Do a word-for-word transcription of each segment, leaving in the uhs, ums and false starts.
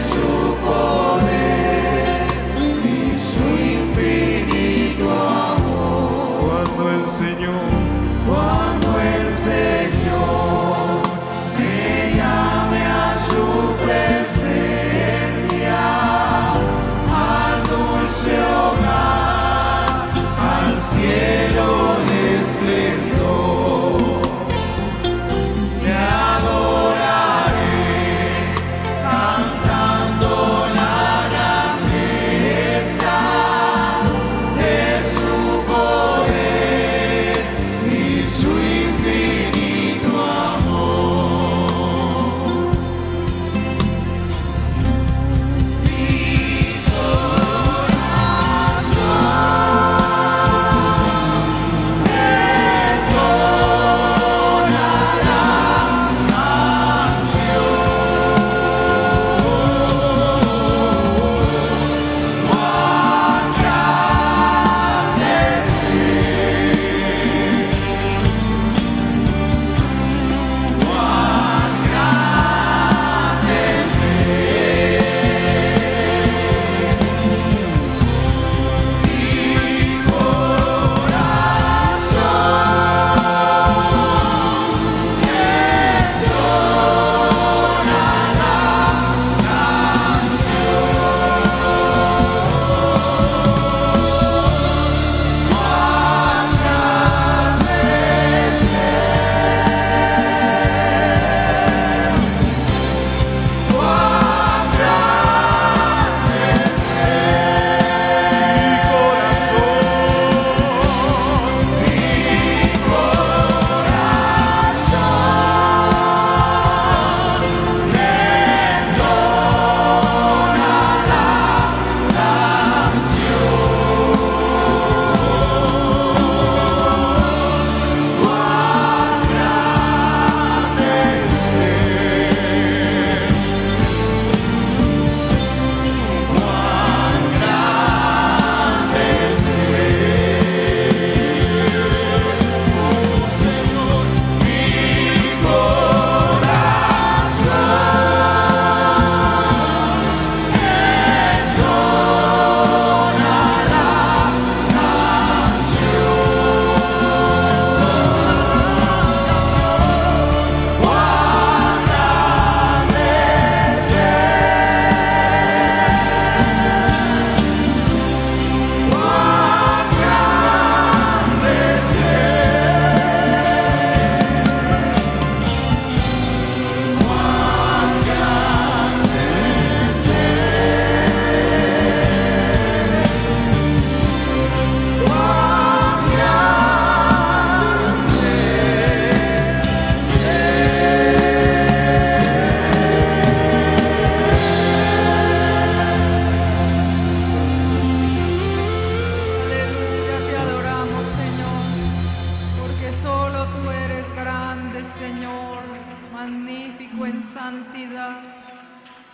Su poder y su infinito amor.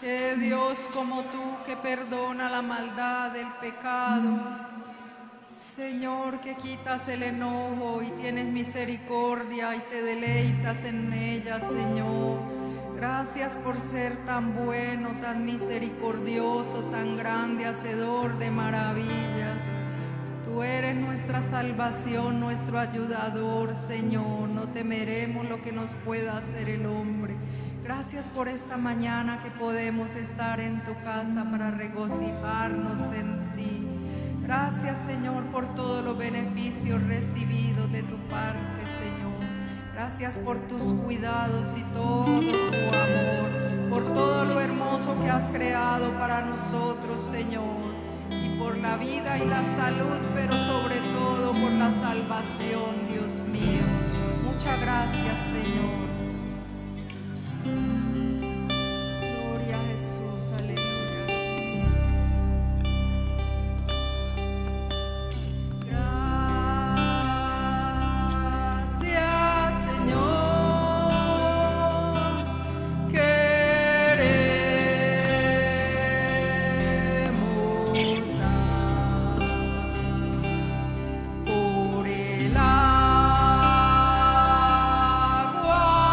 Que Dios como tú, que perdona la maldad, el pecado, Señor, que quitas el enojo y tienes misericordia y te deleitas en ella, Señor. Gracias por ser tan bueno, tan misericordioso, tan grande, hacedor de maravillas. Tú eres nuestra salvación, nuestro ayudador, Señor. No temeremos lo que nos pueda hacer el hombre. Gracias por esta mañana que podemos estar en tu casa para regocijarnos en ti. Gracias, Señor, por todos los beneficios recibidos de tu parte, Señor. Gracias por tus cuidados y todo tu amor, por todo lo hermoso que has creado para nosotros, Señor, y por la vida y la salud, pero sobre todo por la salvación, Dios mío. Muchas gracias, Señor. Gloria a Jesús, aleluya. Gracias, Señor. Queremos dar por el agua.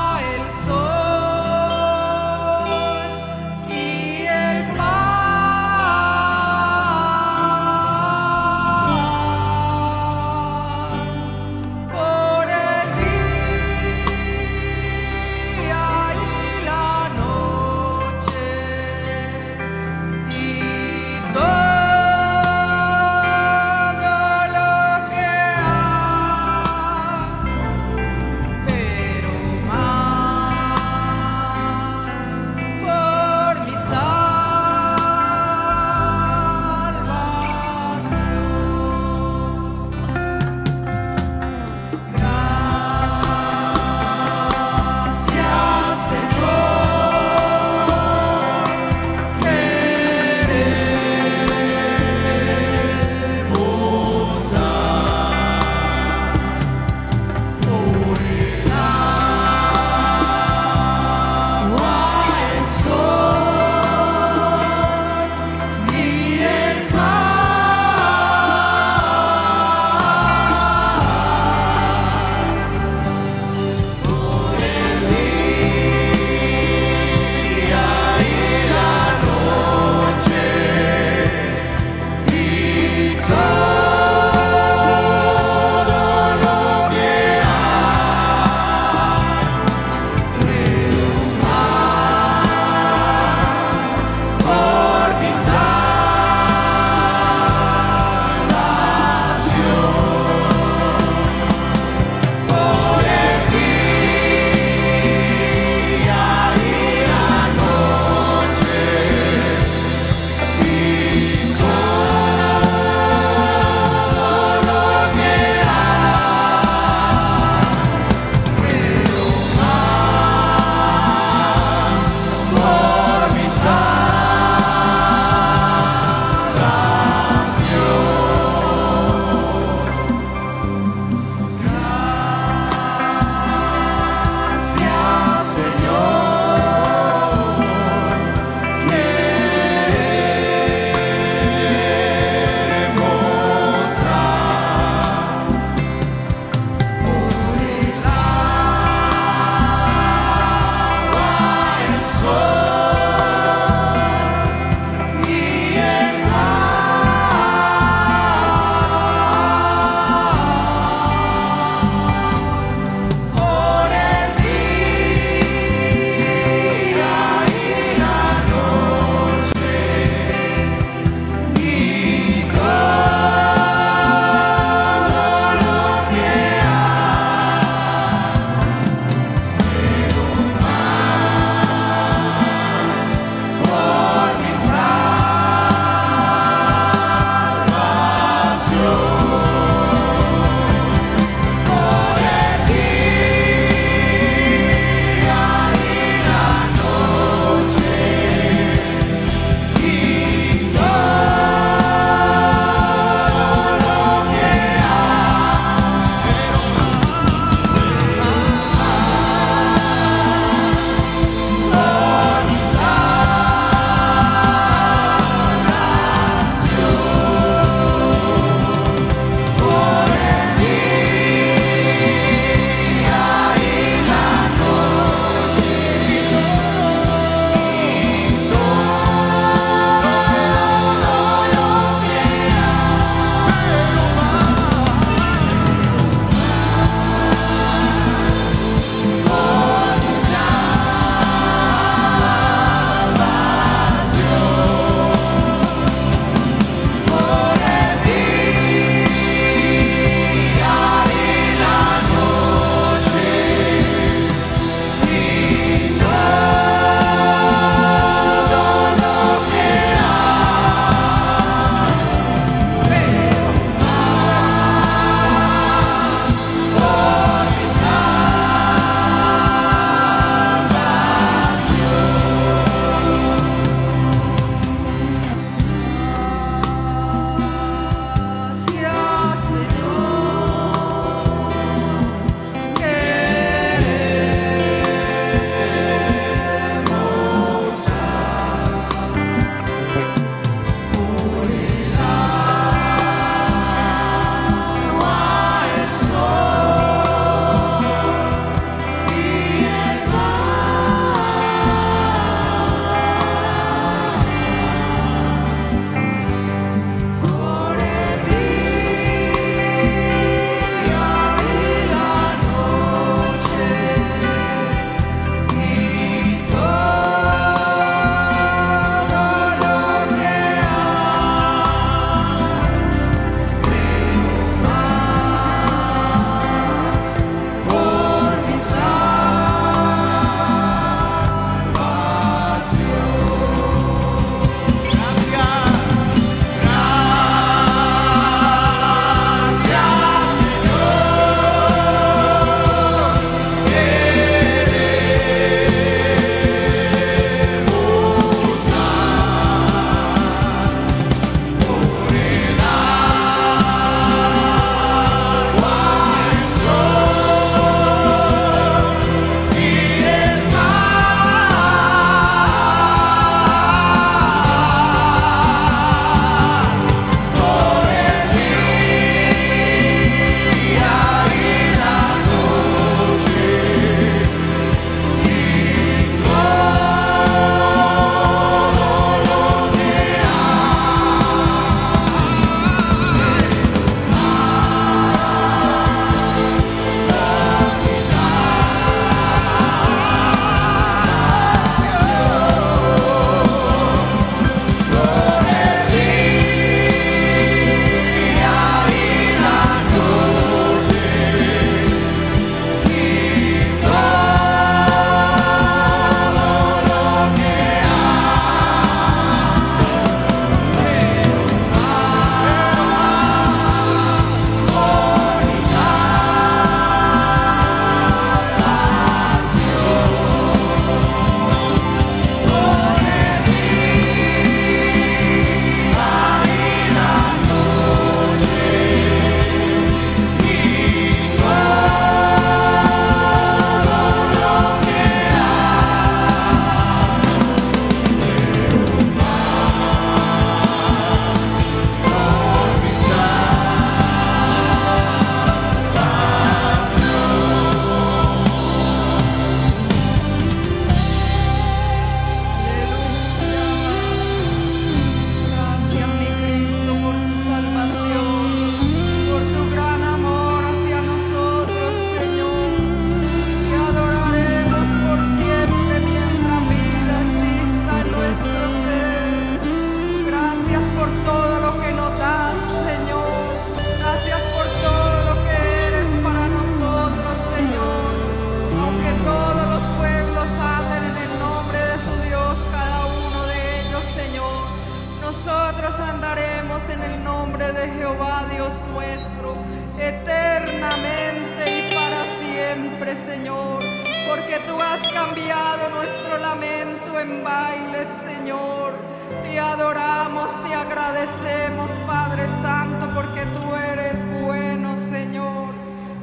nosotros andaremos en el nombre de Jehová Dios nuestro, eternamente y para siempre, Señor, porque tú has cambiado nuestro lamento en baile, Señor. Te adoramos, te agradecemos, Padre Santo, porque tú eres bueno, Señor.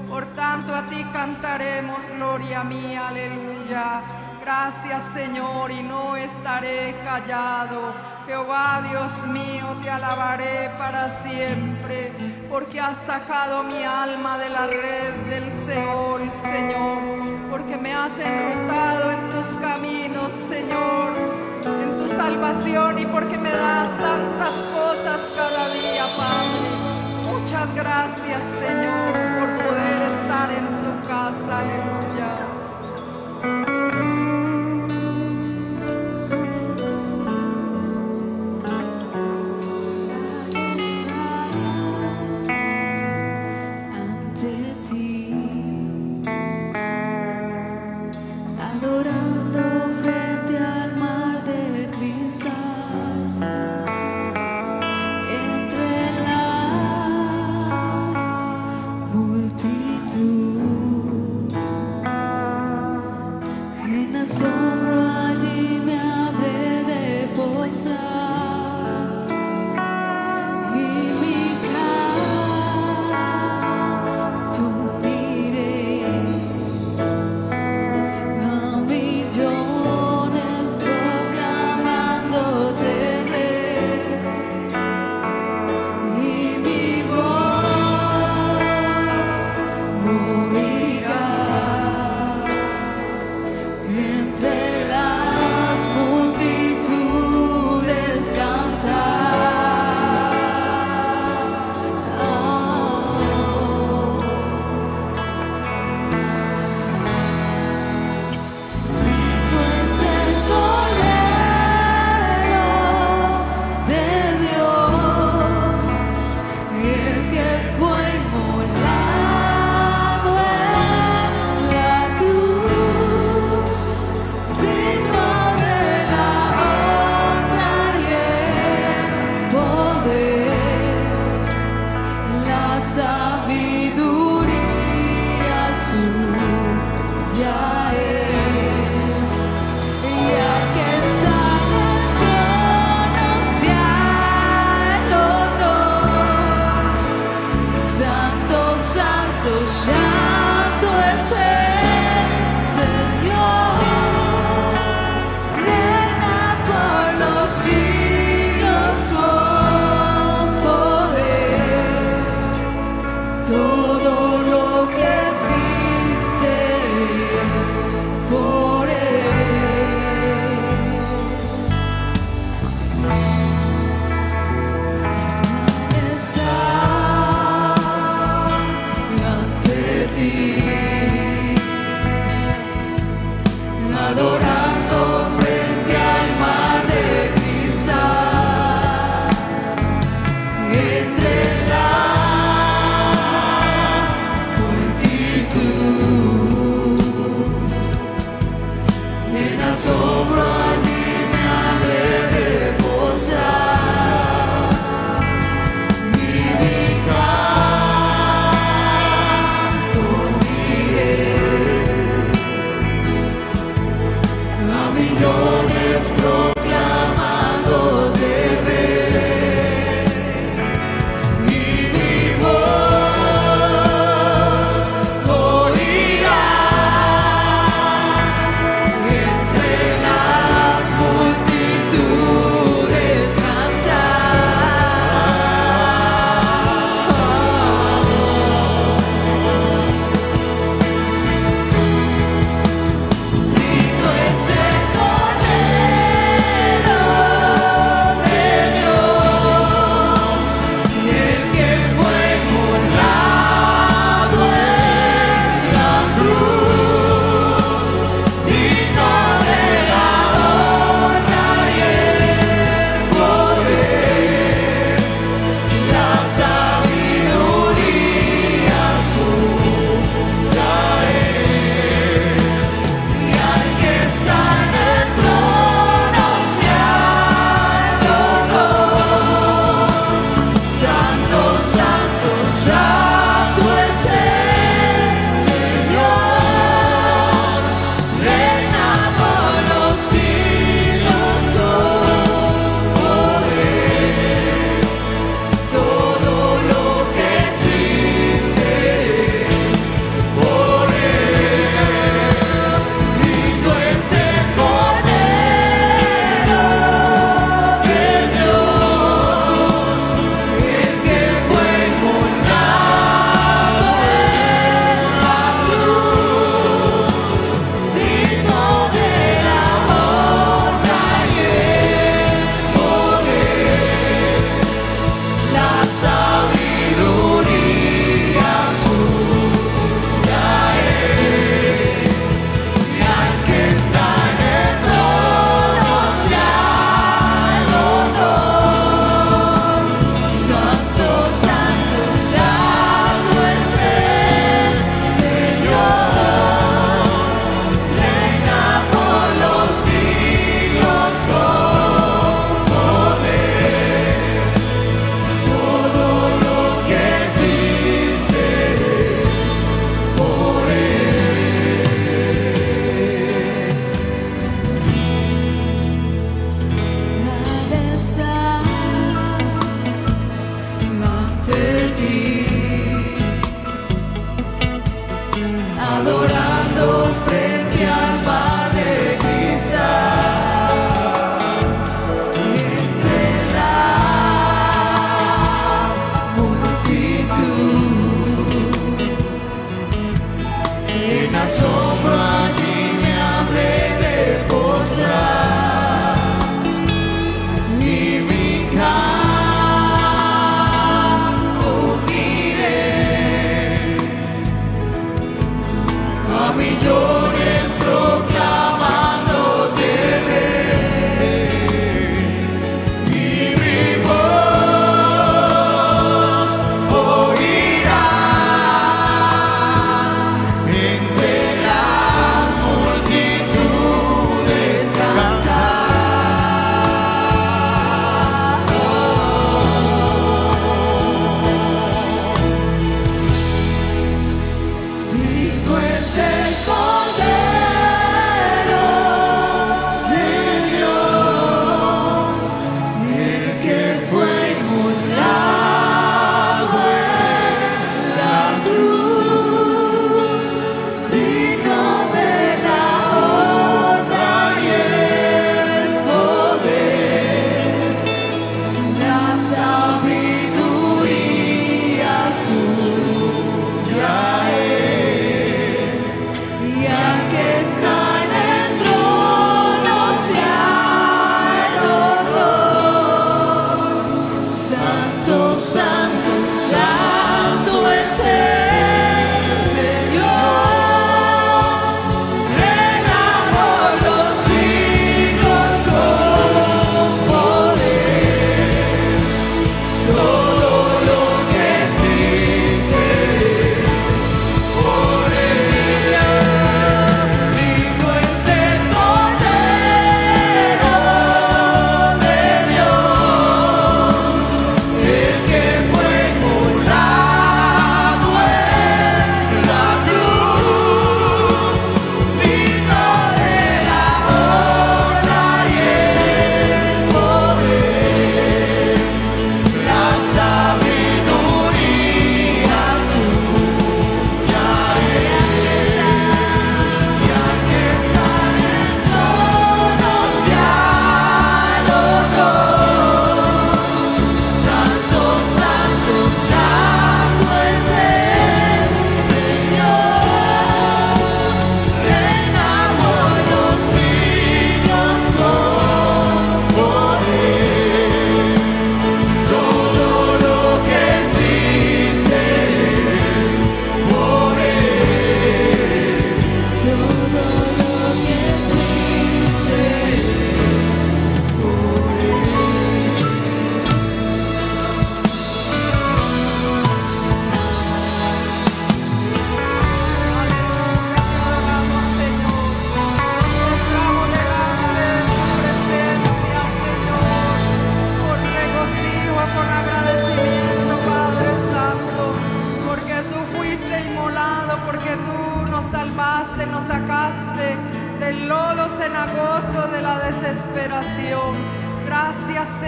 Por tanto, a ti cantaremos, gloria mía, aleluya. Gracias, Señor, y no estaré callado. Jehová, Dios mío, te alabaré para siempre, porque has sacado mi alma de la red del Seol, Señor, porque me has enrutado en tus caminos, Señor, en tu salvación, y porque me das tantas cosas cada día, Padre. Muchas gracias, Señor, por poder estar en tu casa, aleluya. Multitud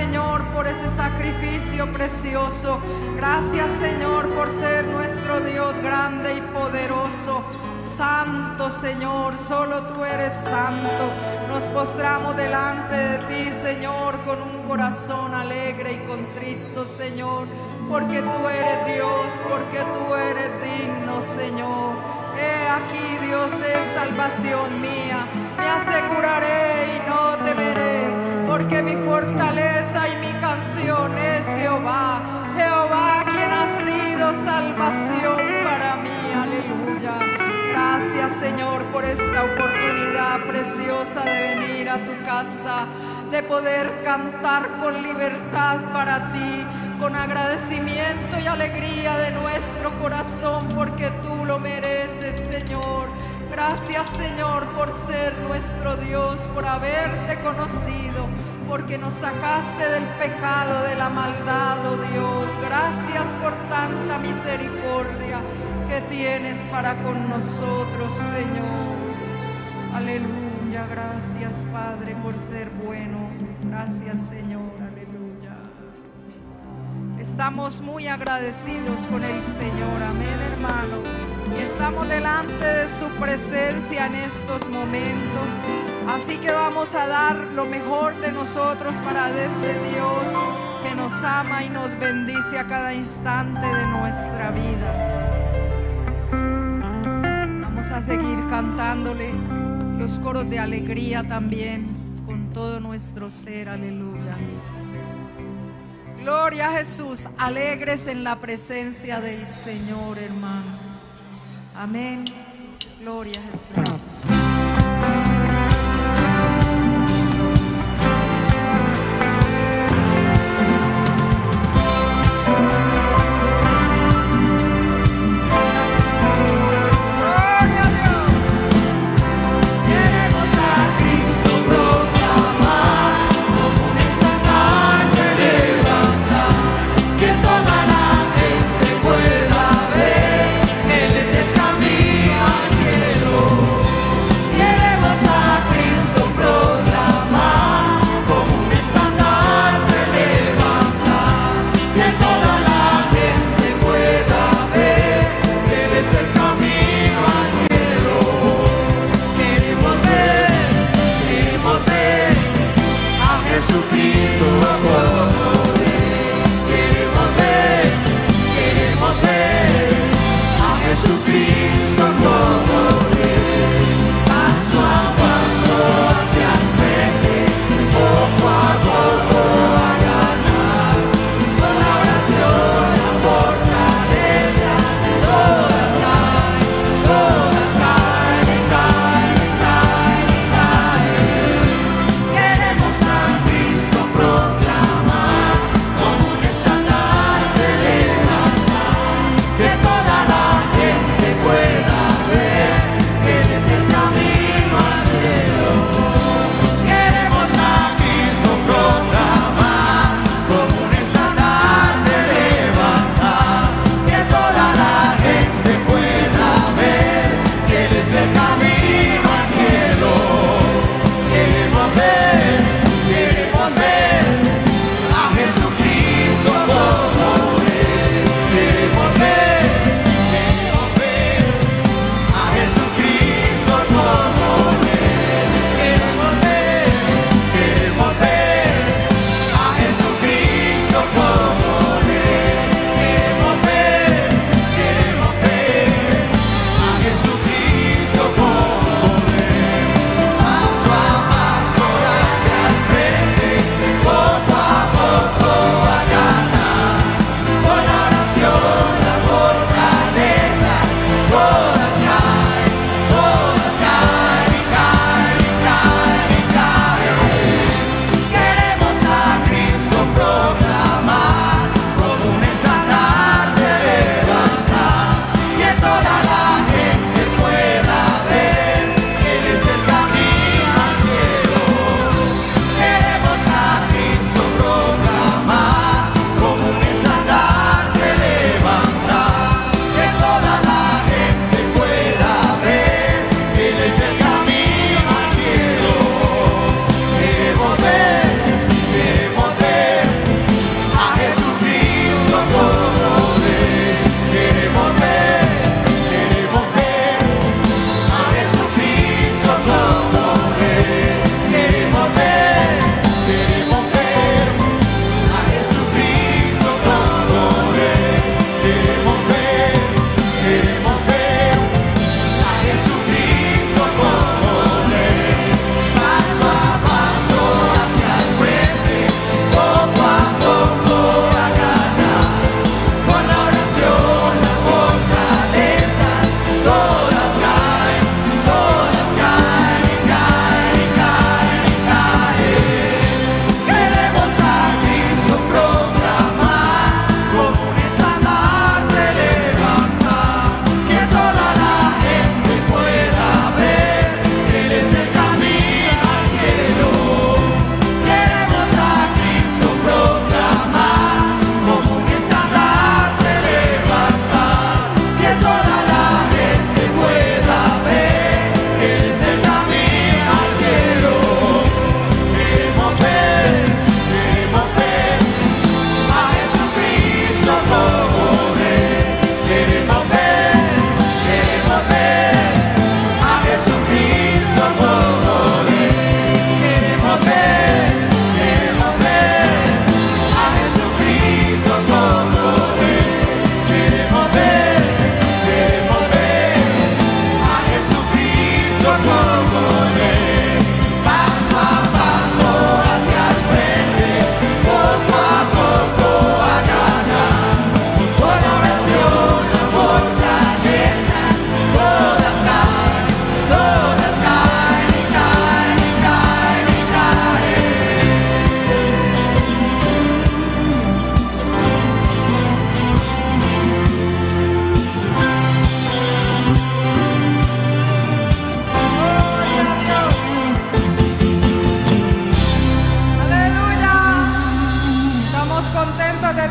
Señor, por ese sacrificio precioso. Gracias, Señor, por ser nuestro Dios grande y poderoso. Santo, Señor, solo tú eres santo. Nos postramos delante de ti, Señor, con un corazón alegre y contrito, Señor, porque tú eres Dios, porque tú eres digno, Señor. He aquí, Dios, es salvación mía. Me aseguraré y no temeré, porque mi fortaleza y mi canción es Jehová. Jehová, quien ha sido salvación para mí. Aleluya. Gracias, Señor, por esta oportunidad preciosa de venir a tu casa, de poder cantar con libertad para ti, con agradecimiento y alegría de nuestro corazón, porque tú lo mereces, Señor. Gracias, Señor, por ser nuestro Dios, por haberte conocido, porque nos sacaste del pecado, de la maldad, oh Dios. Gracias por tanta misericordia que tienes para con nosotros, Señor. Aleluya. Gracias, Padre, por ser bueno. Gracias, Señor. Aleluya. Estamos muy agradecidos con el Señor. Amén, hermano. Y estamos delante de su presencia en estos momentos, así que vamos a dar lo mejor de nosotros para ese Dios que nos ama y nos bendice a cada instante de nuestra vida. Vamos a seguir cantándole los coros de alegría también con todo nuestro ser. Aleluya. Gloria a Jesús. Alegres en la presencia del Señor, hermano. Amén. Gloria a Jesús. Oh,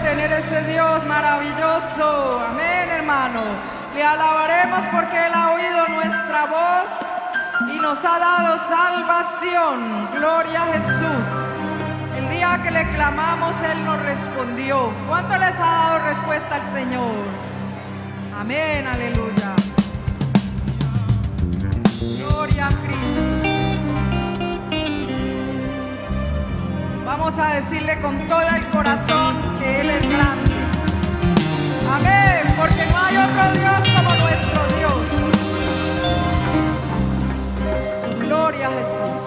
tener ese Dios maravilloso. Amén, hermano. Le alabaremos porque Él ha oído nuestra voz y nos ha dado salvación. Gloria a Jesús. El día que le clamamos, Él nos respondió. ¿Cuánto les ha dado respuesta al Señor? Amén, aleluya. Gloria a Cristo. Vamos a decirle con todo el corazón que Él es grande. Amén, porque no hay otro Dios como nuestro Dios. Gloria a Jesús.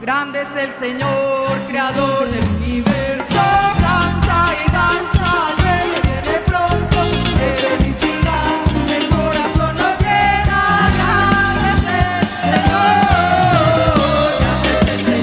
Grande es el Señor, creador del universo. Canta y danza, el rey viene pronto. De felicidad, el corazón nos llena. Grande es el Señor.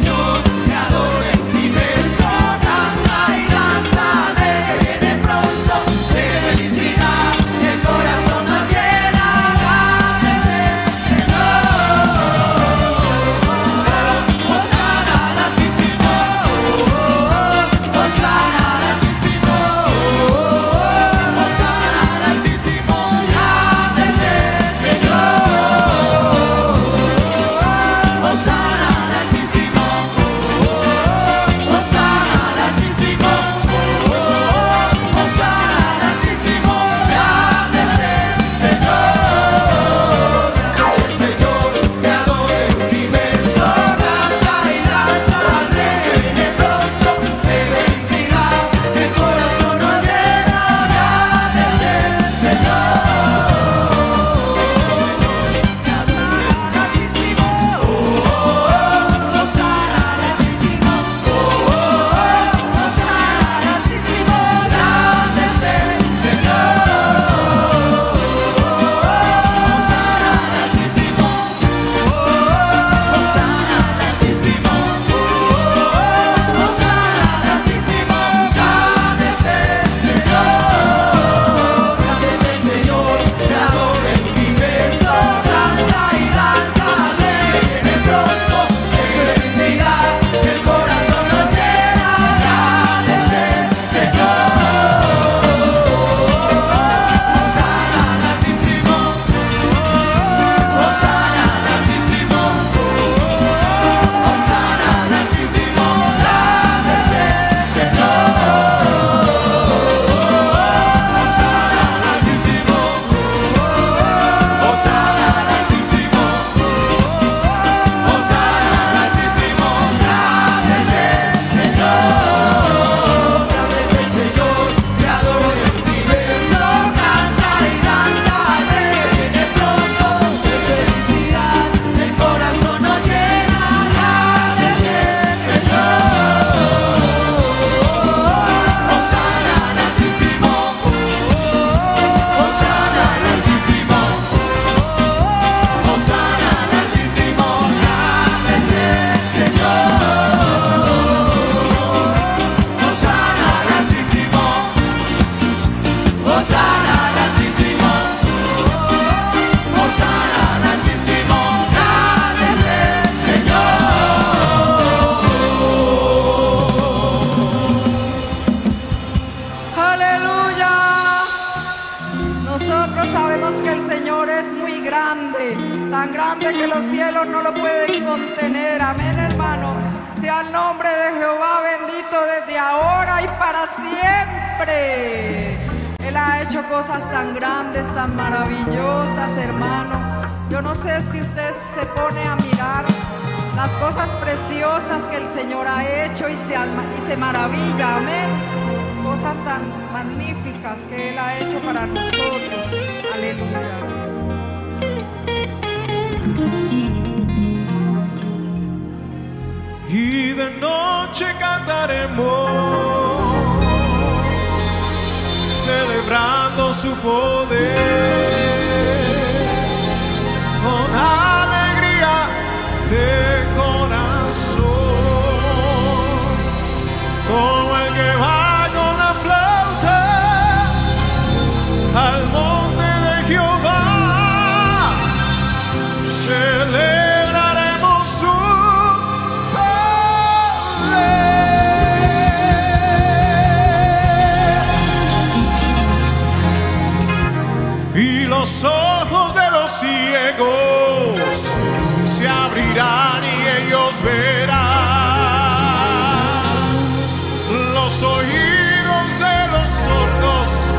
los oídos de los sordos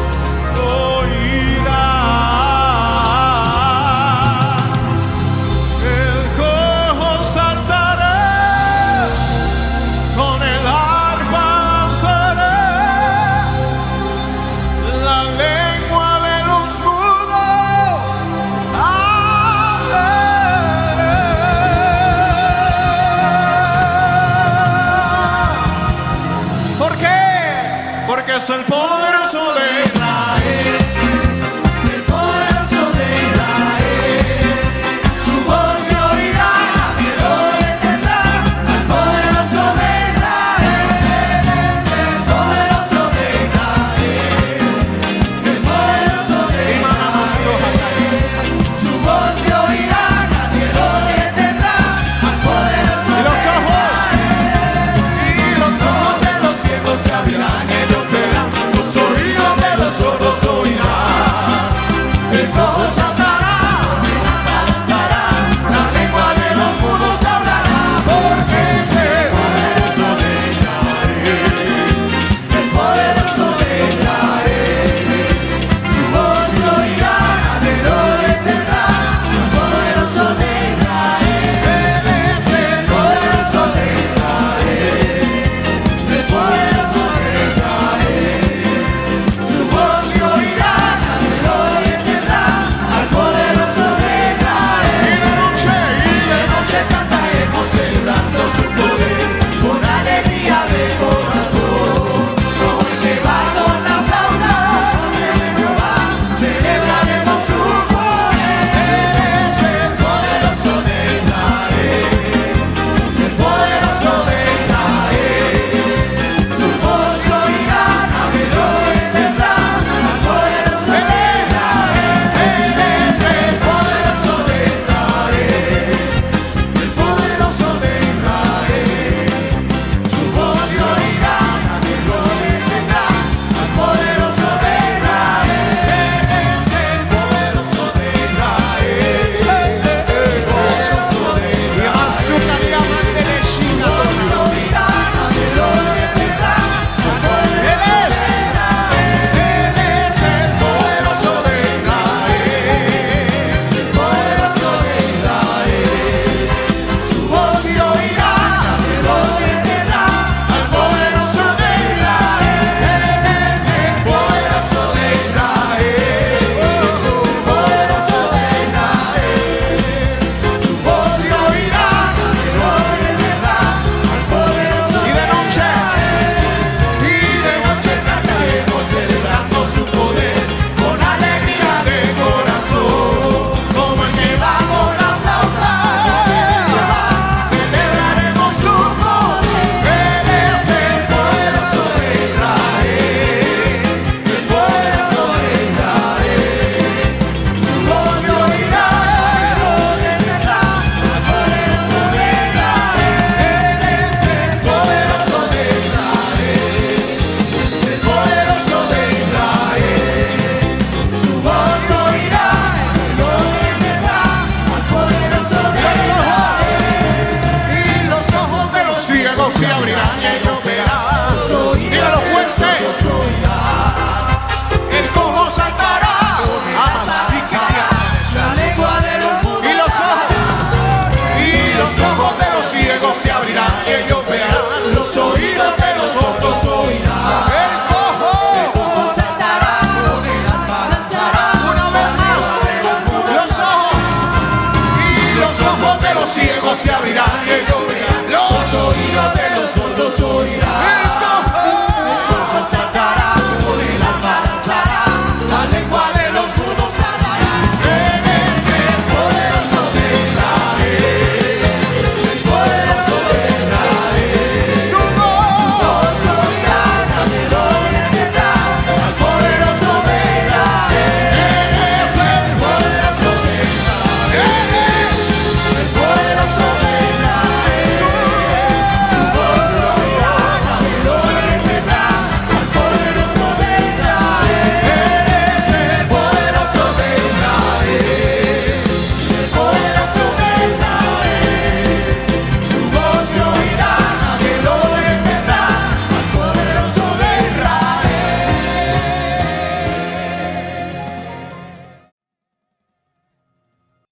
oirá. El cojo saltaré, con el arpa seré, la lengua de los mudos hablaré. Porque es el poderoso de Israel, el poderoso de Israel. Su voz se oirá, el oído tendrá. El poderoso de Israel es el poderoso de Israel, el poderoso de Israel. Su voz se oirá, el oído tendrá. El poderoso de Israel. Y los ojos, y los ojos de los ciegos se abrirán. Los oídos de los sordos oirán.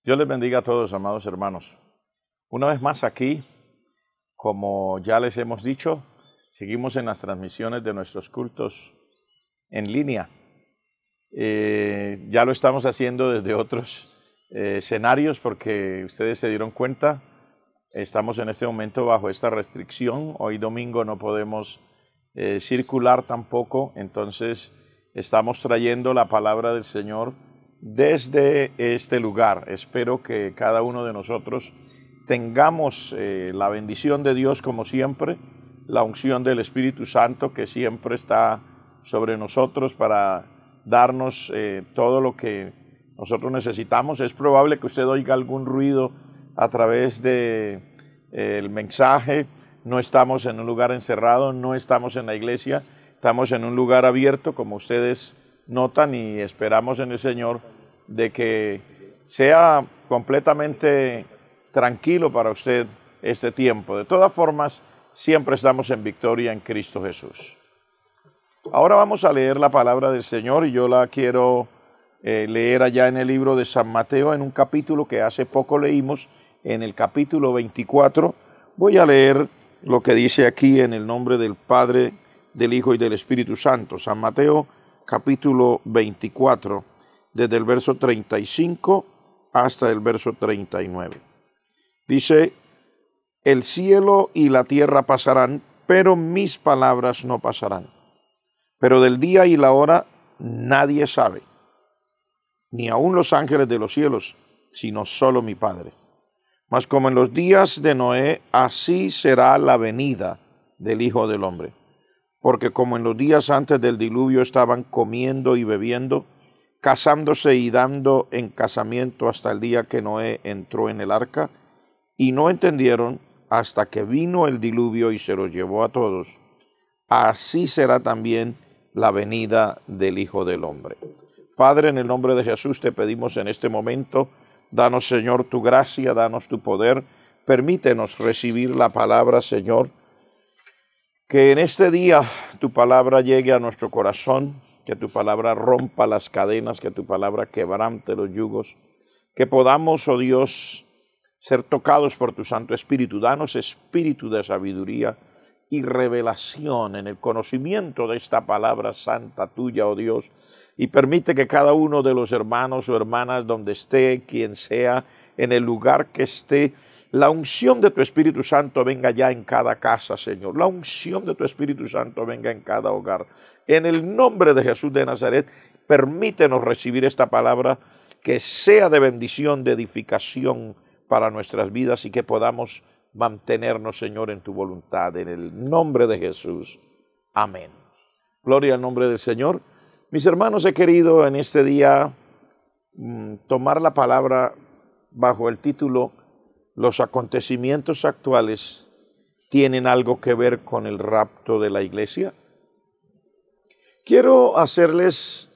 Dios les bendiga a todos, amados hermanos. Una vez más aquí, como ya les hemos dicho, seguimos en las transmisiones de nuestros cultos en línea. Eh, ya lo estamos haciendo desde otros eh, escenarios porque ustedes se dieron cuenta, estamos en este momento bajo esta restricción. Hoy domingo no podemos eh, circular tampoco, entonces estamos trayendo la palabra del Señor desde este lugar. Espero que cada uno de nosotros tengamos eh, la bendición de Dios como siempre, la unción del Espíritu Santo que siempre está sobre nosotros para darnos eh, todo lo que nosotros necesitamos. Es probable que usted oiga algún ruido a través del eh, el mensaje. No estamos en un lugar encerrado, no estamos en la iglesia, estamos en un lugar abierto como ustedes notan y esperamos en el Señor de que sea completamente tranquilo para usted este tiempo. De todas formas, siempre estamos en victoria en Cristo Jesús. Ahora vamos a leer la palabra del Señor y yo la quiero eh, leer allá en el libro de San Mateo, en un capítulo que hace poco leímos, en el capítulo veinticuatro. Voy a leer lo que dice aquí en el nombre del Padre, del Hijo y del Espíritu Santo. San Mateo, capítulo veinticuatro. Desde el verso treinta y cinco hasta el verso treinta y nueve. Dice, el cielo y la tierra pasarán, pero mis palabras no pasarán. Pero del día y la hora nadie sabe, ni aun los ángeles de los cielos, sino solo mi Padre. Mas como en los días de Noé, así será la venida del Hijo del Hombre. Porque como en los días antes del diluvio estaban comiendo y bebiendo, casándose y dando en casamiento hasta el día que Noé entró en el arca, y no entendieron hasta que vino el diluvio y se los llevó a todos. Así será también la venida del Hijo del Hombre. Padre, en el nombre de Jesús te pedimos en este momento, danos, Señor, tu gracia, danos tu poder, permítenos recibir la palabra, Señor, que en este día tu palabra llegue a nuestro corazón, que tu palabra rompa las cadenas, que tu palabra quebrante los yugos, que podamos, oh Dios, ser tocados por tu Santo Espíritu. Danos espíritu de sabiduría y revelación en el conocimiento de esta palabra santa tuya, oh Dios, y permite que cada uno de los hermanos o hermanas, donde esté, quien sea, en el lugar que esté, la unción de tu Espíritu Santo venga ya en cada casa, Señor. La unción de tu Espíritu Santo venga en cada hogar. En el nombre de Jesús de Nazaret, permítenos recibir esta palabra que sea de bendición, de edificación para nuestras vidas y que podamos mantenernos, Señor, en tu voluntad. En el nombre de Jesús. Amén. Gloria al nombre del Señor. Mis hermanos, he querido en este día mmm, tomar la palabra bajo el título Los acontecimientos actuales tienen algo que ver con el rapto de la iglesia. Quiero hacerles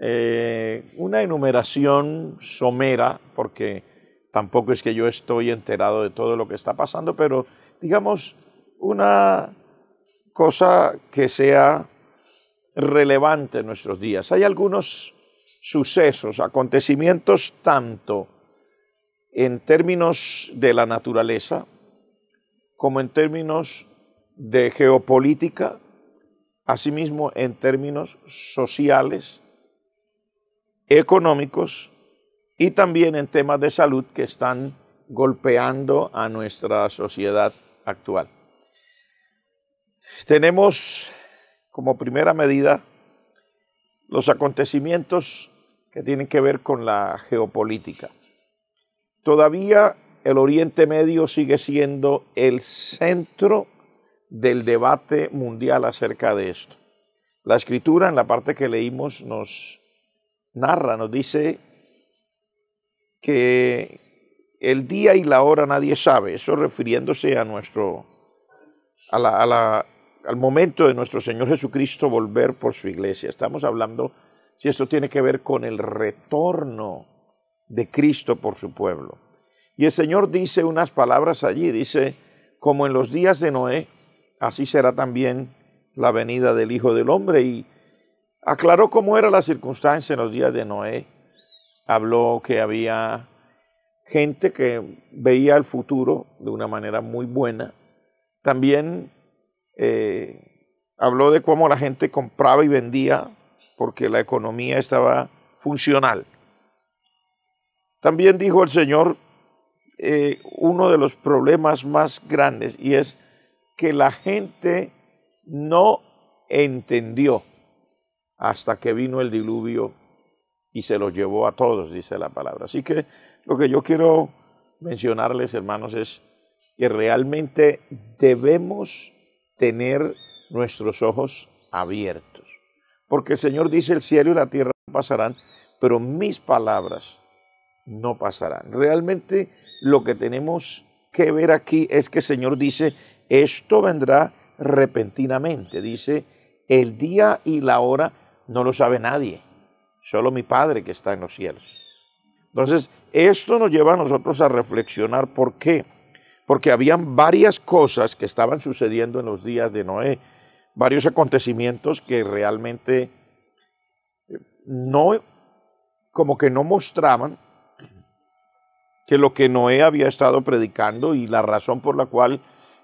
eh, una enumeración somera, porque tampoco es que yo estoy enterado de todo lo que está pasando, pero digamos una cosa que sea relevante en nuestros días. Hay algunos sucesos, acontecimientos tanto en términos de la naturaleza, como en términos de geopolítica, asimismo en términos sociales, económicos y también en temas de salud que están golpeando a nuestra sociedad actual. Tenemos como primera medida los acontecimientos que tienen que ver con la geopolítica. Todavía el Oriente Medio sigue siendo el centro del debate mundial acerca de esto. La Escritura, en la parte que leímos, nos narra, nos dice que el día y la hora nadie sabe. Eso refiriéndose a nuestro, a la, a la, al momento de nuestro Señor Jesucristo volver por su iglesia. Estamos hablando si esto tiene que ver con el retorno de Cristo por su pueblo. Y el Señor dice unas palabras allí, dice, como en los días de Noé, así será también la venida del Hijo del Hombre, y aclaró cómo era la circunstancia en los días de Noé. Habló que había gente que veía el futuro de una manera muy buena. También eh, habló de cómo la gente compraba y vendía porque la economía estaba funcional. También dijo el Señor eh, uno de los problemas más grandes, y es que la gente no entendió hasta que vino el diluvio y se los llevó a todos, dice la palabra. Así que lo que yo quiero mencionarles, hermanos, es que realmente debemos tener nuestros ojos abiertos. Porque el Señor dice, el cielo y la tierra pasarán, pero mis palabras no pasarán. Realmente lo que tenemos que ver aquí es que el Señor dice, esto vendrá repentinamente. Dice, el día y la hora no lo sabe nadie, solo mi Padre que está en los cielos. Entonces, esto nos lleva a nosotros a reflexionar. ¿Por qué? Porque habían varias cosas que estaban sucediendo en los días de Noé, varios acontecimientos que realmente no, como que no mostraban que lo que Noé había estado predicando y la razón por la cual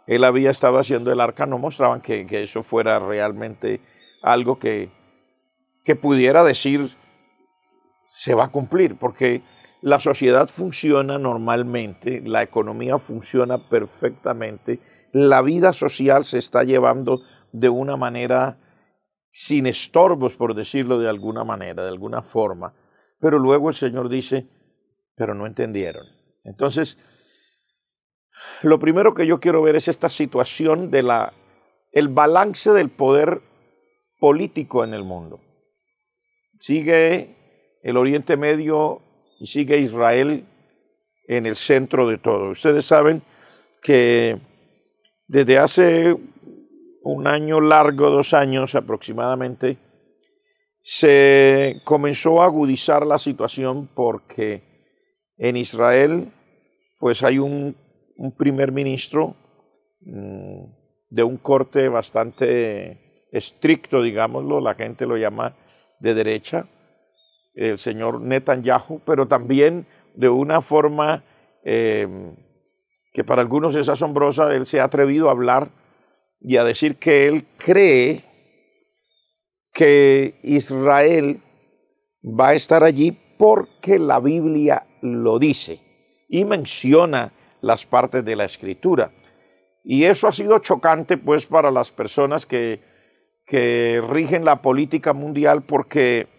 él había estado haciendo el arca no mostraban que, que eso fuera realmente algo que, que pudiera decir se va a cumplir, porque la sociedad funciona normalmente, la economía funciona perfectamente, la vida social se está llevando de una manera sin estorbos, por decirlo de alguna manera, de alguna forma. Pero luego el Señor dice, pero no entendieron. Entonces, lo primero que yo quiero ver es esta situación de la, el balance del poder político en el mundo. Sigue el Oriente Medio y sigue Israel en el centro de todo. Ustedes saben que desde hace un año largo, dos años aproximadamente, se comenzó a agudizar la situación porque en Israel pues hay un, un primer ministro mmm, de un corte bastante estricto, digámoslo, la gente lo llama de derecha, el señor Netanyahu, pero también de una forma eh, que para algunos es asombrosa, él se ha atrevido a hablar y a decir que él cree que Israel va a estar allí porque la Biblia lo dice y menciona las partes de la Escritura. Y eso ha sido chocante pues para las personas que, que rigen la política mundial, porque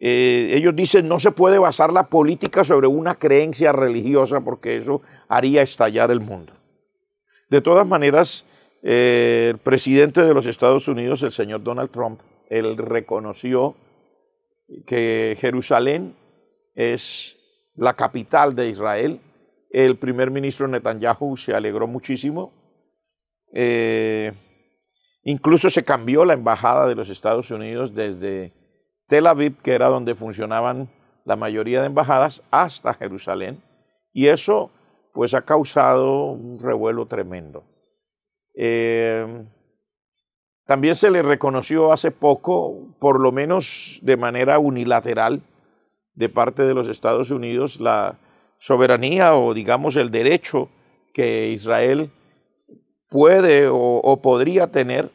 Eh, ellos dicen no se puede basar la política sobre una creencia religiosa porque eso haría estallar el mundo. De todas maneras, eh, el presidente de los Estados Unidos, el señor Donald Trump, él reconoció que Jerusalén es la capital de Israel. El primer ministro Netanyahu se alegró muchísimo. Eh, incluso se cambió la embajada de los Estados Unidos desde Tel Aviv, que era donde funcionaban la mayoría de embajadas, hasta Jerusalén, y eso pues ha causado un revuelo tremendo. Eh, también se le reconoció hace poco, por lo menos de manera unilateral, de parte de los Estados Unidos, la soberanía o digamos el derecho que Israel puede o, o podría tener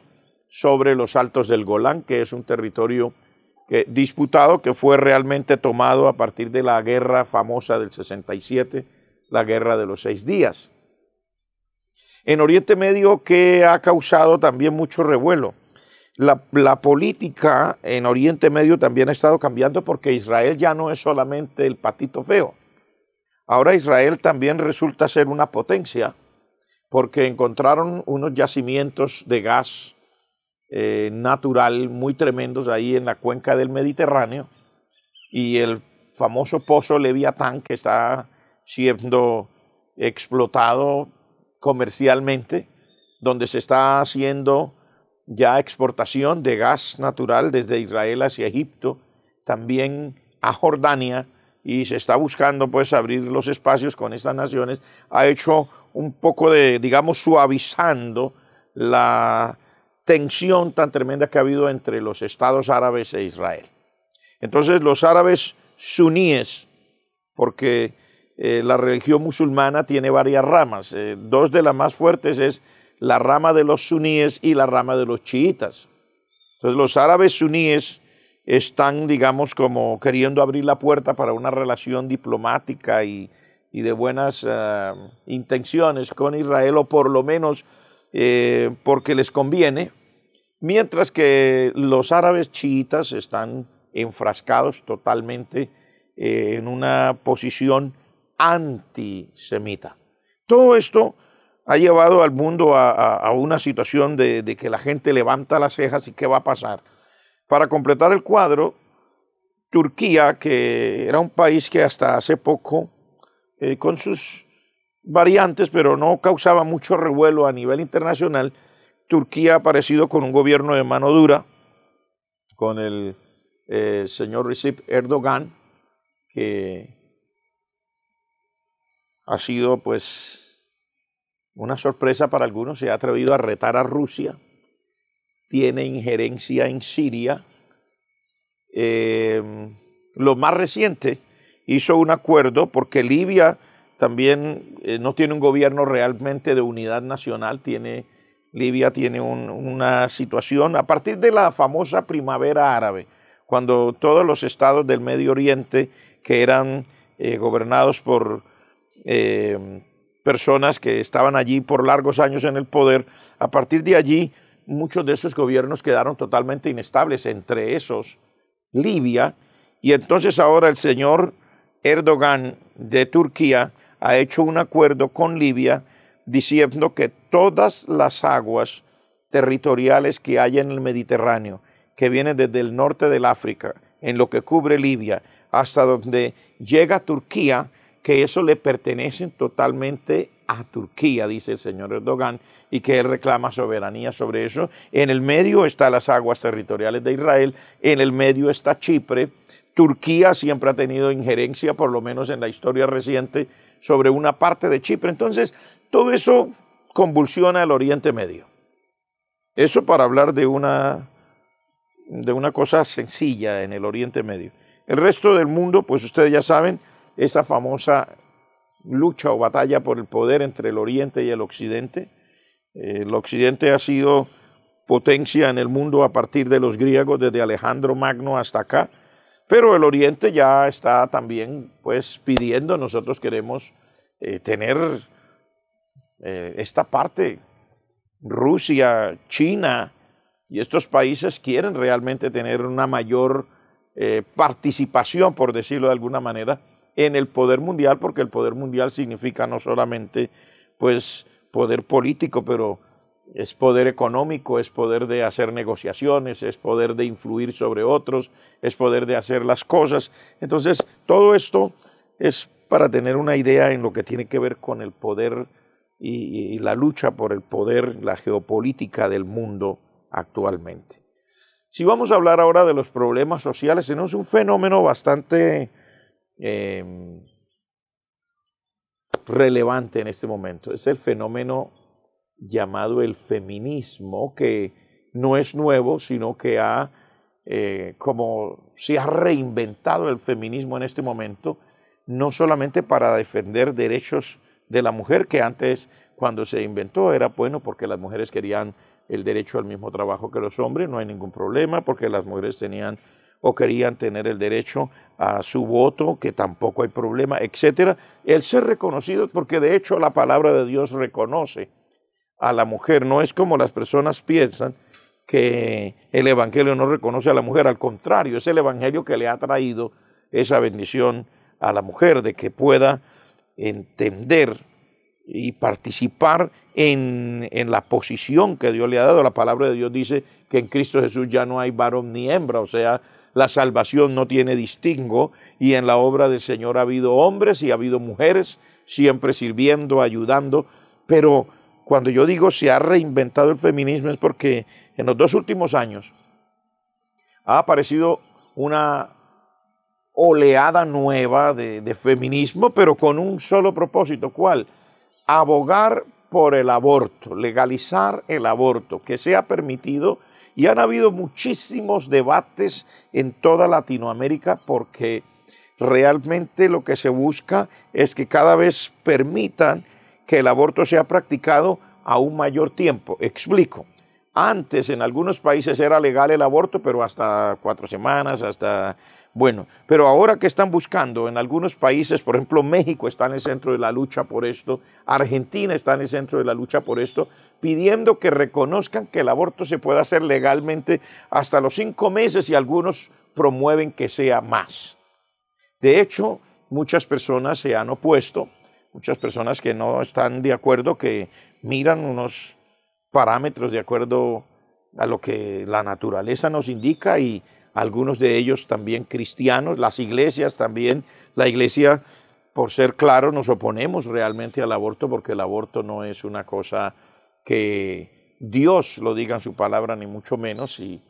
sobre los Altos del Golán, que es un territorio Que, disputado, que fue realmente tomado a partir de la guerra famosa del sesenta y siete, la guerra de los seis días. En Oriente Medio, que ha causado también mucho revuelo. La, la política en Oriente Medio también ha estado cambiando porque Israel ya no es solamente el patito feo. Ahora Israel también resulta ser una potencia porque encontraron unos yacimientos de gas Eh, natural muy tremendos ahí en la cuenca del Mediterráneo, y el famoso pozo Leviatán que está siendo explotado comercialmente, donde se está haciendo ya exportación de gas natural desde Israel hacia Egipto, también a Jordania, y se está buscando pues abrir los espacios con estas naciones. Ha hecho un poco de, digamos, suavizando la tensión tan tremenda que ha habido entre los estados árabes e Israel. Entonces los árabes suníes, porque eh, la religión musulmana tiene varias ramas. Eh, dos de las más fuertes es la rama de los suníes y la rama de los chiitas. Entonces los árabes suníes están, digamos, como queriendo abrir la puerta para una relación diplomática y, y de buenas uh, intenciones con Israel, o por lo menos eh, porque les conviene, mientras que los árabes chiitas están enfrascados totalmente eh, en una posición antisemita. Todo esto ha llevado al mundo a, a, a una situación de, de que la gente levanta las cejas y qué va a pasar. Para completar el cuadro, Turquía, que era un país que hasta hace poco, eh, con sus variantes, pero no causaba mucho revuelo a nivel internacional, Turquía ha aparecido con un gobierno de mano dura, con el eh, señor Recep Erdogan, que ha sido pues una sorpresa para algunos, se ha atrevido a retar a Rusia, tiene injerencia en Siria. Eh, lo más reciente, hizo un acuerdo, porque Libia también eh, no tiene un gobierno realmente de unidad nacional, tiene, Libia tiene un, una situación, a partir de la famosa primavera árabe, cuando todos los estados del Medio Oriente, que eran eh, gobernados por Eh, personas que estaban allí por largos años en el poder, a partir de allí muchos de esos gobiernos quedaron totalmente inestables, entre esos Libia, y entonces ahora el señor Erdogan de Turquía ha hecho un acuerdo con Libia diciendo que todas las aguas territoriales que hay en el Mediterráneo, que vienen desde el norte del África, en lo que cubre Libia, hasta donde llega Turquía, que eso le pertenecen totalmente a Turquía, dice el señor Erdogan, y que él reclama soberanía sobre eso. En el medio están las aguas territoriales de Israel, en el medio está Chipre. Turquía siempre ha tenido injerencia, por lo menos en la historia reciente, sobre una parte de Chipre. Entonces, todo eso convulsiona el Oriente Medio. Eso para hablar de una, de una cosa sencilla en el Oriente Medio. El resto del mundo, pues ustedes ya saben, esa famosa lucha o batalla por el poder entre el Oriente y el Occidente. El Occidente ha sido potencia en el mundo a partir de los griegos, desde Alejandro Magno hasta acá, pero el Oriente ya está también pues pidiendo, nosotros queremos eh, tener eh, esta parte. Rusia, China y estos países quieren realmente tener una mayor eh, participación, por decirlo de alguna manera, en el poder mundial, porque el poder mundial significa no solamente pues poder político, pero es poder económico, es poder de hacer negociaciones, es poder de influir sobre otros, es poder de hacer las cosas. Entonces, todo esto es para tener una idea en lo que tiene que ver con el poder y, y la lucha por el poder, la geopolítica del mundo actualmente. Si vamos a hablar ahora de los problemas sociales, tenemos un fenómeno bastante Eh, relevante en este momento. Es el fenómeno llamado el feminismo, que no es nuevo, sino que ha, eh, como se ha reinventado el feminismo en este momento, no solamente para defender derechos de la mujer, que antes cuando se inventó era bueno porque las mujeres querían el derecho al mismo trabajo que los hombres, no hay ningún problema, porque las mujeres tenían o querían tener el derecho a su voto, que tampoco hay problema, etcétera. El ser reconocido, porque de hecho la palabra de Dios reconoce a la mujer, no es como las personas piensan que el evangelio no reconoce a la mujer, al contrario, es el evangelio que le ha traído esa bendición a la mujer, de que pueda entender y participar en, en la posición que Dios le ha dado. La palabra de Dios dice que en Cristo Jesús ya no hay varón ni hembra, o sea, la salvación no tiene distingo, y en la obra del Señor ha habido hombres y ha habido mujeres, siempre sirviendo, ayudando. Pero cuando yo digo se ha reinventado el feminismo, es porque en los dos últimos años ha aparecido una oleada nueva de, de feminismo, pero con un solo propósito, ¿cuál? Abogar por el aborto, legalizar el aborto, que sea permitido. Y han habido muchísimos debates en toda Latinoamérica porque realmente lo que se busca es que cada vez permitan que el aborto sea practicado a un mayor tiempo. Explico. Antes en algunos países era legal el aborto, pero hasta cuatro semanas, hasta... Bueno, pero ahora que están buscando en algunos países, por ejemplo México está en el centro de la lucha por esto, Argentina está en el centro de la lucha por esto, pidiendo que reconozcan que el aborto se pueda hacer legalmente hasta los cinco meses y algunos promueven que sea más. De hecho, muchas personas se han opuesto, muchas personas que no están de acuerdo, que miran unos parámetros de acuerdo a lo que la naturaleza nos indica y algunos de ellos también cristianos, las iglesias también, la iglesia, por ser claro, nos oponemos realmente al aborto porque el aborto no es una cosa que Dios lo diga en su palabra, ni mucho menos, y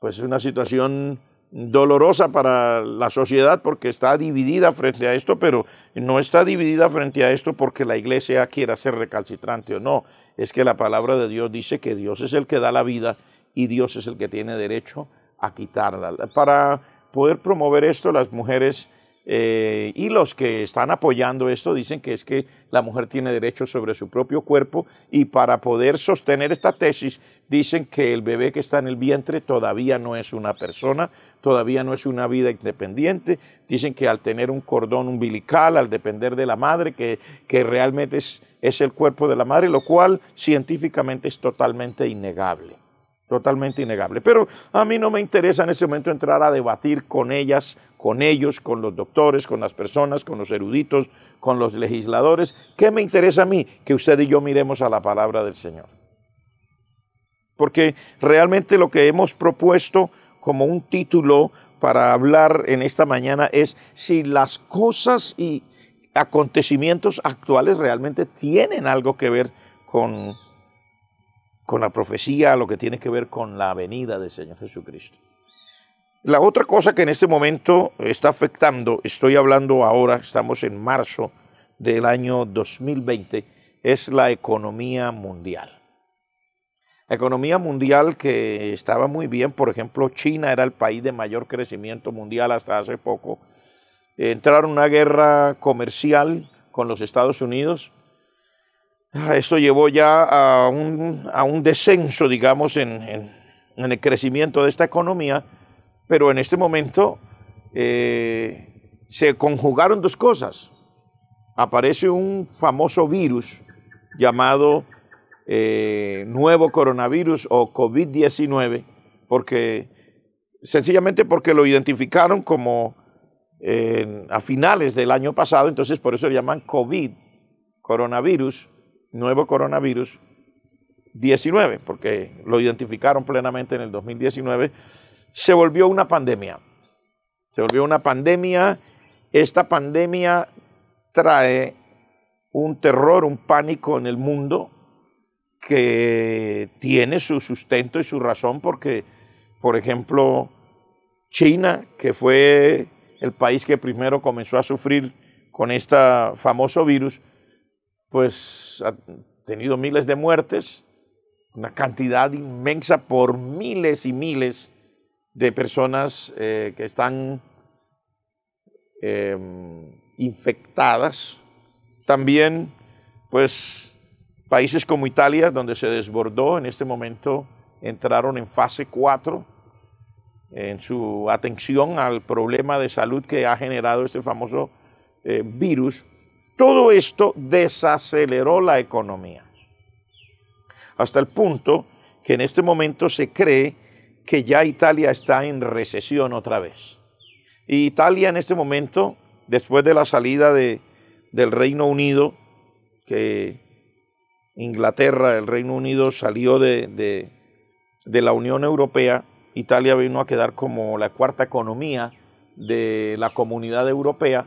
pues es una situación dolorosa para la sociedad porque está dividida frente a esto, pero no está dividida frente a esto porque la iglesia quiera ser recalcitrante o no, es que la palabra de Dios dice que Dios es el que da la vida y Dios es el que tiene derecho a quitarla. Para poder promover esto, las mujeres eh, y los que están apoyando esto dicen que es que la mujer tiene derecho sobre su propio cuerpo y para poder sostener esta tesis dicen que el bebé que está en el vientre todavía no es una persona, todavía no es una vida independiente, dicen que al tener un cordón umbilical, al depender de la madre, que, que realmente es, es el cuerpo de la madre, lo cual científicamente es totalmente innegable. Totalmente innegable, pero a mí no me interesa en este momento entrar a debatir con ellas, con ellos, con los doctores, con las personas, con los eruditos, con los legisladores. ¿Qué me interesa a mí? Que usted y yo miremos a la palabra del Señor. Porque realmente lo que hemos propuesto como un título para hablar en esta mañana es si las cosas y acontecimientos actuales realmente tienen algo que ver con... con la profecía, lo que tiene que ver con la venida del Señor Jesucristo. La otra cosa que en este momento está afectando, estoy hablando ahora, estamos en marzo del año dos mil veinte, es la economía mundial. La economía mundial que estaba muy bien, por ejemplo, China era el país de mayor crecimiento mundial hasta hace poco. Entraron en una guerra comercial con los Estados Unidos. Esto llevó ya a un, a un descenso, digamos, en, en, en el crecimiento de esta economía, pero en este momento eh, se conjugaron dos cosas. Aparece un famoso virus llamado eh, nuevo coronavirus o COVID diecinueve, porque, sencillamente porque lo identificaron como eh, a finales del año pasado, entonces por eso le llaman COVID, coronavirus, nuevo coronavirus diecinueve, porque lo identificaron plenamente en el dos mil diecinueve, se volvió una pandemia. Se volvió una pandemia. Esta pandemia trae un terror, un pánico en el mundo que tiene su sustento y su razón porque, por ejemplo, China, que fue el país que primero comenzó a sufrir con este famoso virus, pues ha tenido miles de muertes, una cantidad inmensa por miles y miles de personas eh, que están eh, infectadas. También, pues, países como Italia, donde se desbordó, en este momento entraron en fase cuatro en su atención al problema de salud que ha generado este famoso eh, virus. Todo esto desaceleró la economía, hasta el punto que en este momento se cree que ya Italia está en recesión otra vez. Y Italia en este momento, después de la salida de, del Reino Unido, que Inglaterra, el Reino Unido salió de, de, de la Unión Europea, Italia vino a quedar como la cuarta economía de la Comunidad Europea,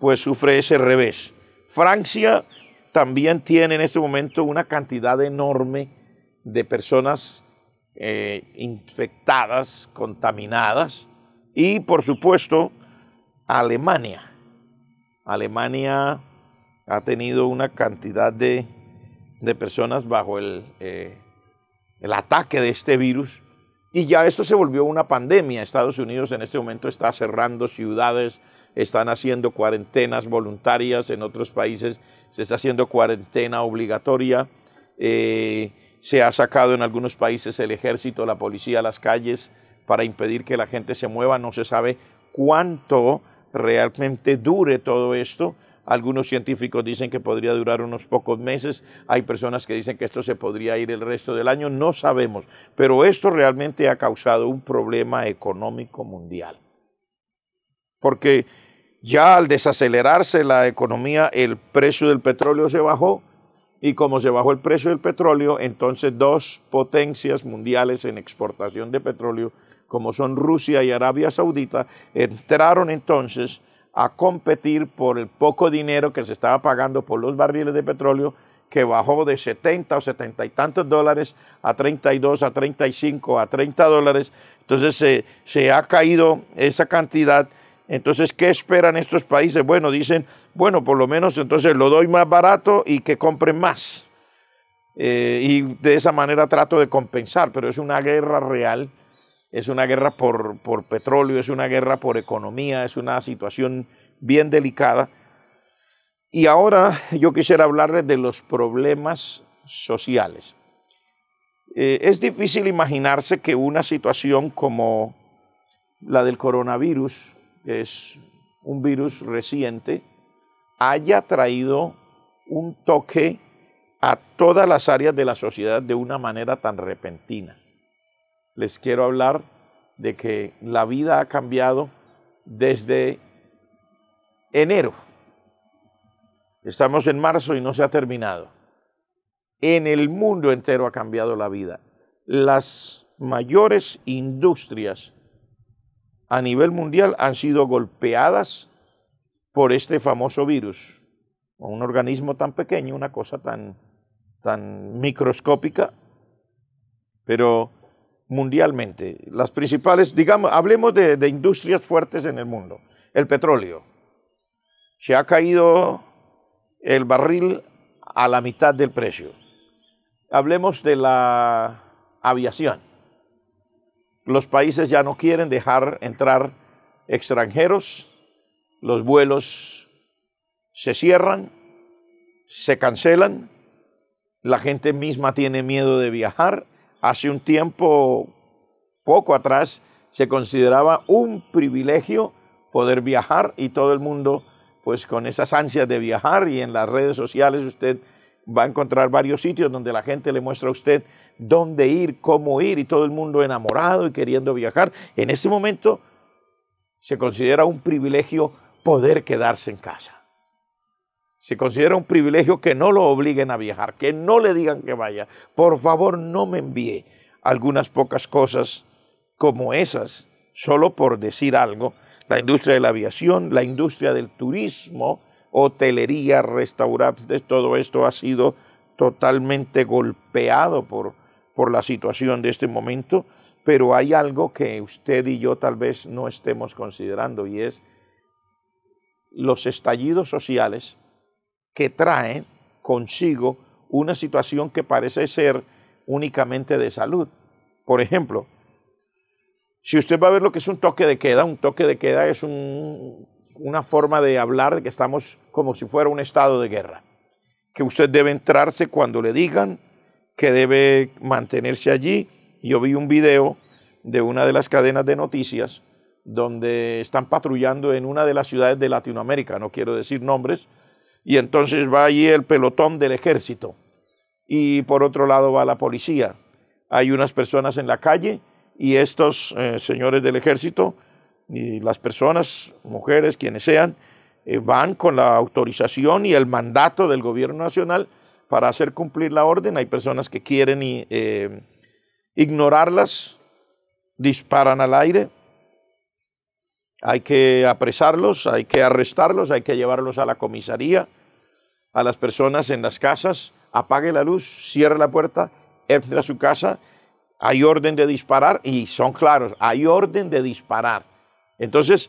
pues sufre ese revés. Francia también tiene en este momento una cantidad enorme de personas eh, infectadas, contaminadas, y por supuesto Alemania. Alemania ha tenido una cantidad de, de personas bajo el, eh, el ataque de este virus Y ya esto se volvió una pandemia. Estados Unidos en este momento está cerrando ciudades, están haciendo cuarentenas voluntarias, en otros países se está haciendo cuarentena obligatoria, eh, se ha sacado en algunos países el ejército, la policía a las calles para impedir que la gente se mueva. No se sabe cuánto realmente dure todo esto. Algunos científicos dicen que podría durar unos pocos meses, hay personas que dicen que esto se podría ir el resto del año, no sabemos, pero esto realmente ha causado un problema económico mundial. Porque ya al desacelerarse la economía, el precio del petróleo se bajó, y como se bajó el precio del petróleo, entonces dos potencias mundiales en exportación de petróleo, como son Rusia y Arabia Saudita, entraron entonces a competir por el poco dinero que se estaba pagando por los barriles de petróleo, que bajó de setenta o setenta y tantos dólares a treinta y dos, a treinta y cinco, a treinta dólares. Entonces se, se ha caído esa cantidad. Entonces, ¿qué esperan estos países? Bueno, dicen, bueno, por lo menos entonces lo doy más barato y que compren más. Eh, y de esa manera trato de compensar, pero es una guerra real. Es una guerra por, por petróleo, es una guerra por economía, es una situación bien delicada. Y ahora yo quisiera hablarles de los problemas sociales. Eh, es difícil imaginarse que una situación como la del coronavirus, que es un virus reciente, haya traído un toque a todas las áreas de la sociedad de una manera tan repentina. Les quiero hablar de que la vida ha cambiado desde enero. Estamos en marzo y no se ha terminado. En el mundo entero ha cambiado la vida. Las mayores industrias a nivel mundial han sido golpeadas por este famoso virus. Un organismo tan pequeño, una cosa tan, tan microscópica, pero mundialmente, las principales, digamos, hablemos de, de industrias fuertes en el mundo. El petróleo. Se ha caído el barril a la mitad del precio. Hablemos de la aviación. Los países ya no quieren dejar entrar extranjeros. Los vuelos se cierran, se cancelan. La gente misma tiene miedo de viajar. Hace un tiempo, poco atrás, se consideraba un privilegio poder viajar y todo el mundo, pues con esas ansias de viajar, y en las redes sociales usted va a encontrar varios sitios donde la gente le muestra a usted dónde ir, cómo ir, y todo el mundo enamorado y queriendo viajar. En este momento se considera un privilegio poder quedarse en casa. Se considera un privilegio que no lo obliguen a viajar, que no le digan que vaya. Por favor, no me envíe. Algunas pocas cosas como esas, solo por decir algo, la industria de la aviación, la industria del turismo, hotelería, restaurantes, todo esto ha sido totalmente golpeado por, por la situación de este momento, pero hay algo que usted y yo tal vez no estemos considerando, y es los estallidos sociales que traen consigo una situación que parece ser únicamente de salud. Por ejemplo, si usted va a ver lo que es un toque de queda, un toque de queda es un, una forma de hablar de que estamos como si fuera un estado de guerra, que usted debe entrarse cuando le digan, que debe mantenerse allí. Yo vi un video de una de las cadenas de noticias donde están patrullando en una de las ciudades de Latinoamérica, no quiero decir nombres, y entonces va allí el pelotón del ejército y por otro lado va la policía. Hay unas personas en la calle y estos eh, señores del ejército y las personas, mujeres, quienes sean, eh, van con la autorización y el mandato del gobierno nacional para hacer cumplir la orden. Hay personas que quieren eh, ignorarlas, disparan al aire. Hay que apresarlos, hay que arrestarlos, hay que llevarlos a la comisaría, a las personas en las casas. Apague la luz, cierre la puerta, entre a su casa, hay orden de disparar, y son claros, hay orden de disparar. Entonces,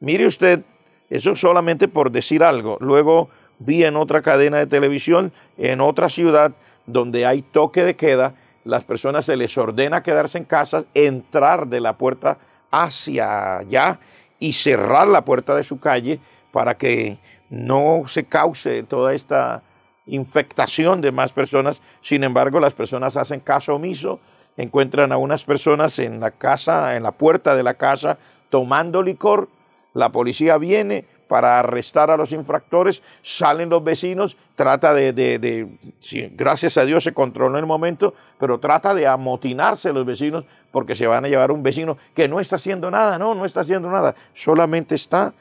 mire usted, eso solamente por decir algo. Luego vi en otra cadena de televisión, en otra ciudad, donde hay toque de queda, las personas se les ordena quedarse en casa, entrar de la puerta hacia allá y cerrar la puerta de su calle para que no se cause toda esta infectación de más personas. Sin embargo, las personas hacen caso omiso, encuentran a unas personas en la casa, en la puerta de la casa, tomando licor. La policía viene para arrestar a los infractores, salen los vecinos, trata de, de, de sí, gracias a Dios se controló el momento, pero trata de amotinarse los vecinos porque se van a llevar un vecino que no está haciendo nada, no, no está haciendo nada, solamente está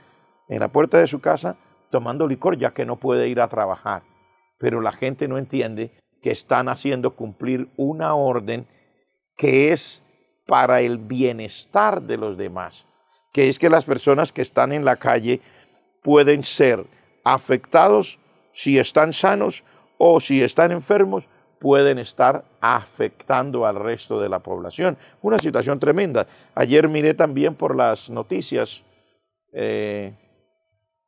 en la puerta de su casa tomando licor ya que no puede ir a trabajar. Pero la gente no entiende que están haciendo cumplir una orden que es para el bienestar de los demás, que es que las personas que están en la calle pueden ser afectados si están sanos o si están enfermos, pueden estar afectando al resto de la población. Una situación tremenda. Ayer miré también por las noticias eh,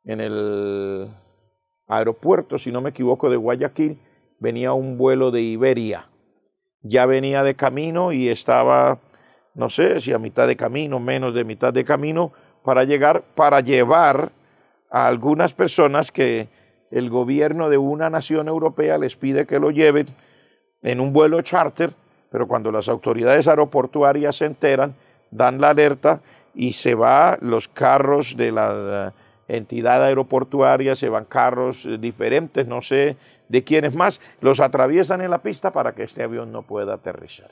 en el aeropuerto, si no me equivoco, de Guayaquil, venía un vuelo de Iberia. Ya venía de camino y estaba, no sé si a mitad de camino, menos de mitad de camino, para llegar, para llevar a algunas personas que el gobierno de una nación europea les pide que lo lleven en un vuelo charter, pero cuando las autoridades aeroportuarias se enteran, dan la alerta y se va los carros de las entidad aeroportuaria, se van carros diferentes, no sé de quiénes más, los atraviesan en la pista para que este avión no pueda aterrizar.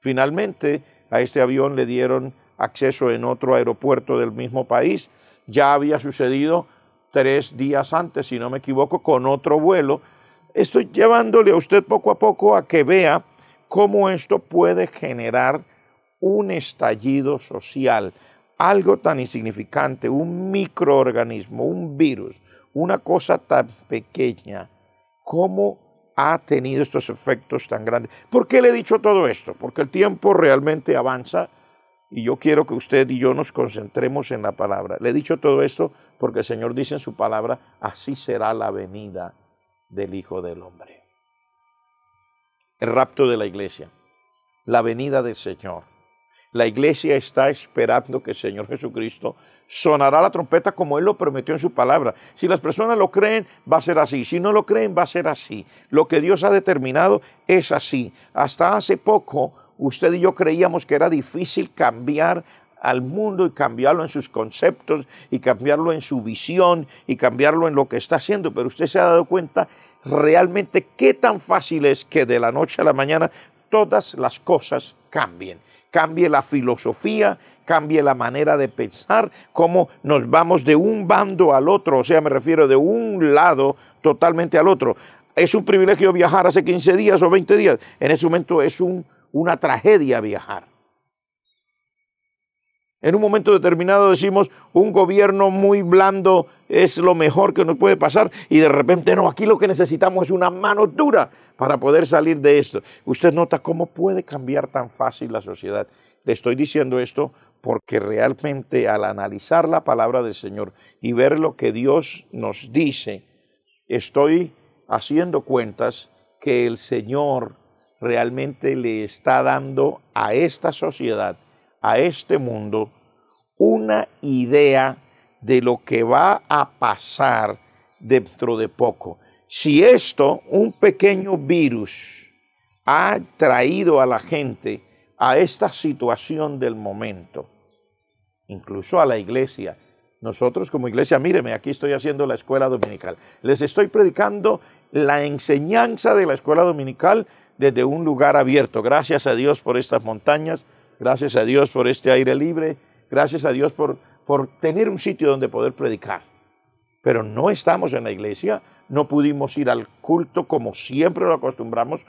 Finalmente, a este avión le dieron acceso en otro aeropuerto del mismo país. Ya había sucedido tres días antes, si no me equivoco, con otro vuelo. Estoy llevándole a usted poco a poco a que vea cómo esto puede generar un estallido social. Algo tan insignificante, un microorganismo, un virus, una cosa tan pequeña, ¿cómo ha tenido estos efectos tan grandes? ¿Por qué le he dicho todo esto? Porque el tiempo realmente avanza y yo quiero que usted y yo nos concentremos en la palabra. Le he dicho todo esto porque el Señor dice en su palabra, así será la venida del Hijo del Hombre. El rapto de la iglesia, la venida del Señor. La iglesia está esperando que el Señor Jesucristo sonará la trompeta como Él lo prometió en su palabra. Si las personas lo creen, va a ser así. Si no lo creen, va a ser así. Lo que Dios ha determinado es así. Hasta hace poco, usted y yo creíamos que era difícil cambiar al mundo y cambiarlo en sus conceptos y cambiarlo en su visión y cambiarlo en lo que está haciendo. Pero usted se ha dado cuenta realmente qué tan fácil es que de la noche a la mañana todas las cosas cambien. Cambie la filosofía, cambie la manera de pensar, cómo nos vamos de un bando al otro, o sea, me refiero de un lado totalmente al otro. Es un privilegio viajar hace quince días o veinte días, en ese momento es un, una tragedia viajar. En un momento determinado decimos, un gobierno muy blando es lo mejor que nos puede pasar y de repente no, aquí lo que necesitamos es una mano dura para poder salir de esto. Usted nota cómo puede cambiar tan fácil la sociedad. Le estoy diciendo esto porque realmente al analizar la palabra del Señor y ver lo que Dios nos dice, estoy haciendo cuentas que el Señor realmente le está dando a esta sociedad, a este mundo, una idea de lo que va a pasar dentro de poco. Si esto, un pequeño virus, ha traído a la gente a esta situación del momento, incluso a la iglesia, nosotros como iglesia, míreme, aquí estoy haciendo la escuela dominical, les estoy predicando la enseñanza de la escuela dominical desde un lugar abierto, gracias a Dios por estas montañas, gracias a Dios por este aire libre, gracias a Dios por, por tener un sitio donde poder predicar. Pero no estamos en la iglesia, no pudimos ir al culto como siempre lo acostumbramos.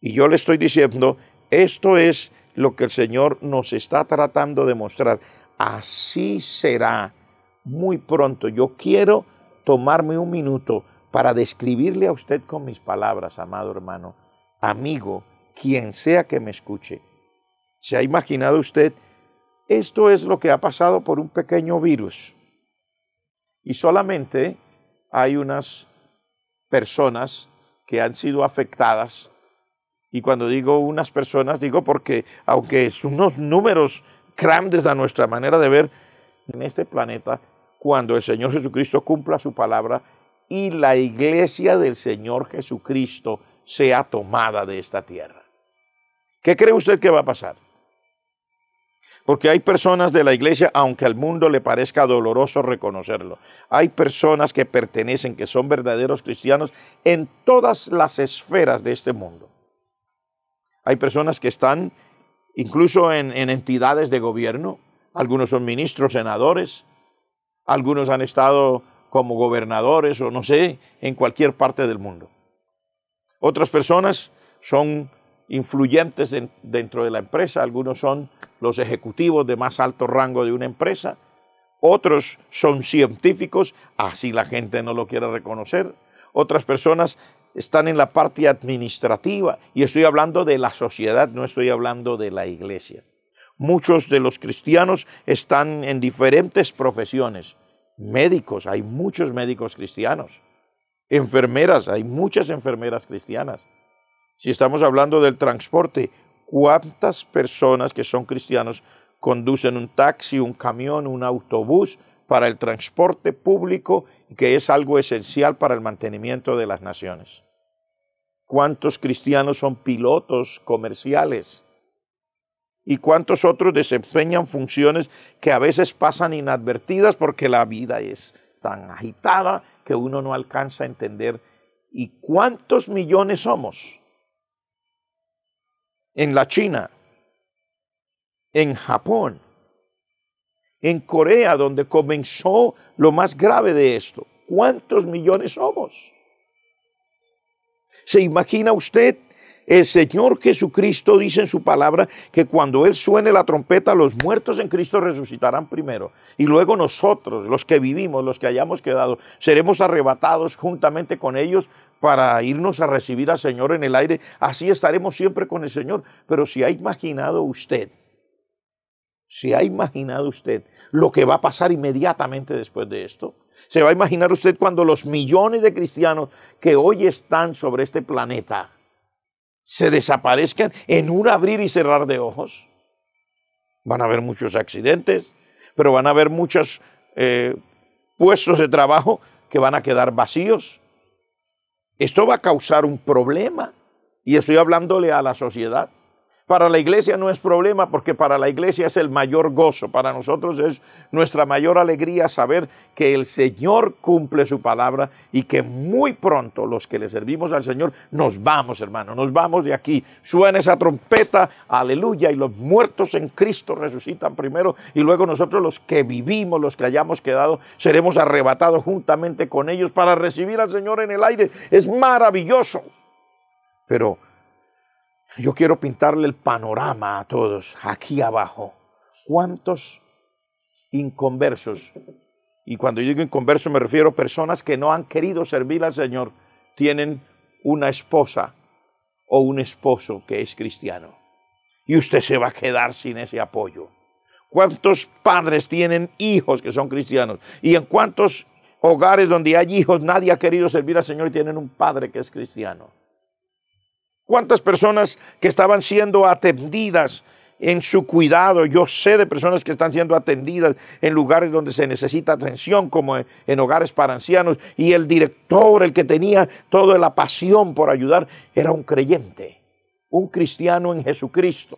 Y yo le estoy diciendo, esto es lo que el Señor nos está tratando de mostrar. Así será muy pronto. Yo quiero tomarme un minuto para describirle a usted con mis palabras, amado hermano, amigo, quien sea que me escuche. ¿Se ha imaginado usted? Esto es lo que ha pasado por un pequeño virus. Y solamente hay unas personas que han sido afectadas Y cuando digo unas personas, digo porque, aunque son unos números grandes a nuestra manera de ver, en este planeta, cuando el Señor Jesucristo cumpla su palabra y la iglesia del Señor Jesucristo sea tomada de esta tierra, ¿qué cree usted que va a pasar? Porque hay personas de la iglesia, aunque al mundo le parezca doloroso reconocerlo, hay personas que pertenecen, que son verdaderos cristianos en todas las esferas de este mundo. Hay personas que están incluso en, en entidades de gobierno, algunos son ministros, senadores, algunos han estado como gobernadores o no sé, en cualquier parte del mundo. Otras personas son influyentes en, dentro de la empresa, algunos son los ejecutivos de más alto rango de una empresa, otros son científicos, así la gente no lo quiere reconocer, otras personas están en la parte administrativa, y estoy hablando de la sociedad, no estoy hablando de la iglesia. Muchos de los cristianos están en diferentes profesiones. Médicos, hay muchos médicos cristianos. Enfermeras, hay muchas enfermeras cristianas. Si estamos hablando del transporte, ¿cuántas personas que son cristianos conducen un taxi, un camión, un autobús para el transporte público, que es algo esencial para el mantenimiento de las naciones? ¿Cuántos cristianos son pilotos comerciales? ¿Y cuántos otros desempeñan funciones que a veces pasan inadvertidas porque la vida es tan agitada que uno no alcanza a entender? ¿Y cuántos millones somos? En la China, en Japón, en Corea, donde comenzó lo más grave de esto. ¿Cuántos millones somos? ¿Se imagina usted? El Señor Jesucristo dice en su palabra que cuando Él suene la trompeta, los muertos en Cristo resucitarán primero. Y luego nosotros, los que vivimos, los que hayamos quedado, seremos arrebatados juntamente con ellos para irnos a recibir al Señor en el aire. Así estaremos siempre con el Señor. Pero si ha imaginado usted, ¿Se ha imaginado usted lo que va a pasar inmediatamente después de esto? ¿Se va a imaginar usted cuando los millones de cristianos que hoy están sobre este planeta se desaparezcan en un abrir y cerrar de ojos? Van a haber muchos accidentes, pero van a haber muchos eh, puestos de trabajo que van a quedar vacíos. Esto va a causar un problema, y estoy hablándole a la sociedad. Para la iglesia no es problema, porque para la iglesia es el mayor gozo. Para nosotros es nuestra mayor alegría saber que el Señor cumple su palabra y que muy pronto los que le servimos al Señor nos vamos, hermano, nos vamos de aquí. Suena esa trompeta, aleluya, y los muertos en Cristo resucitan primero, y luego nosotros los que vivimos, los que hayamos quedado, seremos arrebatados juntamente con ellos para recibir al Señor en el aire. Es maravilloso. Pero yo quiero pintarle el panorama a todos, aquí abajo. ¿Cuántos inconversos? Y cuando yo digo inconverso me refiero a personas que no han querido servir al Señor. Tienen una esposa o un esposo que es cristiano. Y usted se va a quedar sin ese apoyo. ¿Cuántos padres tienen hijos que son cristianos? ¿Y en cuántos hogares donde hay hijos nadie ha querido servir al Señor y tienen un padre que es cristiano? ¿Cuántas personas que estaban siendo atendidas en su cuidado? Yo sé de personas que están siendo atendidas en lugares donde se necesita atención, como en, en hogares para ancianos, y el director, el que tenía toda la pasión por ayudar, era un creyente, un cristiano en Jesucristo,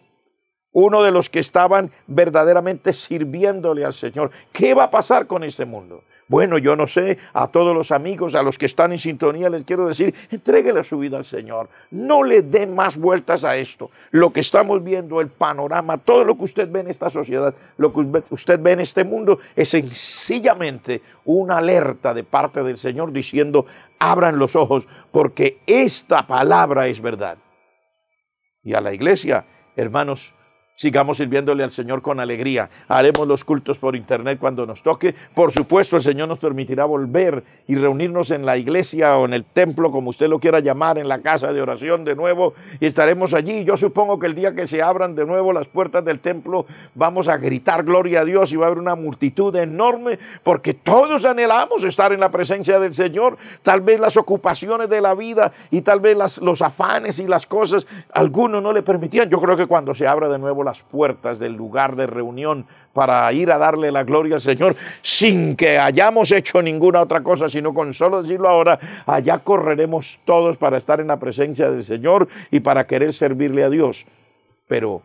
uno de los que estaban verdaderamente sirviéndole al Señor. ¿Qué va a pasar con este mundo? Bueno, yo no sé. A todos los amigos, a los que están en sintonía, les quiero decir, entréguele su vida al Señor. No le dé más vueltas a esto. Lo que estamos viendo, el panorama, todo lo que usted ve en esta sociedad, lo que usted ve en este mundo, es sencillamente una alerta de parte del Señor diciendo, abran los ojos, porque esta palabra es verdad. Y a la iglesia, hermanos, Sigamos sirviéndole al Señor con alegría. Haremos los cultos por internet cuando nos toque. Por supuesto, el Señor nos permitirá volver y reunirnos en la iglesia o en el templo, como usted lo quiera llamar, en la casa de oración de nuevo. Y estaremos allí. Yo supongo que el día que se abran de nuevo las puertas del templo, vamos a gritar gloria a Dios y va a haber una multitud enorme, porque todos anhelamos estar en la presencia del Señor. Tal vez las ocupaciones de la vida y tal vez las, los afanes y las cosas, algunos no le permitían. Yo creo que cuando se abra de nuevo las puertas del lugar de reunión para ir a darle la gloria al Señor, sin que hayamos hecho ninguna otra cosa, sino con solo decirlo ahora, allá correremos todos para estar en la presencia del Señor y para querer servirle a Dios. Pero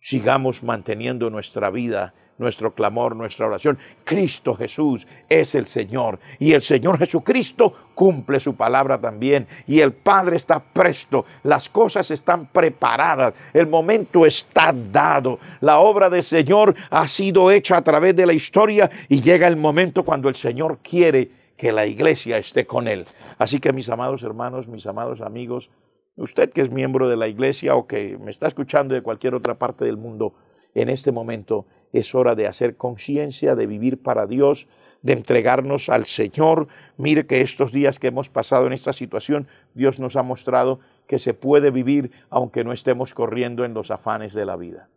sigamos manteniendo nuestra vida, nuestro clamor, nuestra oración. Cristo Jesús es el Señor, y el Señor Jesucristo cumple su palabra también, y el Padre está presto, las cosas están preparadas, el momento está dado, la obra del Señor ha sido hecha a través de la historia, y llega el momento cuando el Señor quiere que la iglesia esté con él. Así que mis amados hermanos, mis amados amigos, usted que es miembro de la iglesia o que me está escuchando de cualquier otra parte del mundo, en este momento es hora de hacer conciencia, de vivir para Dios, de entregarnos al Señor. Mire que estos días que hemos pasado en esta situación, Dios nos ha mostrado que se puede vivir aunque no estemos corriendo en los afanes de la vida.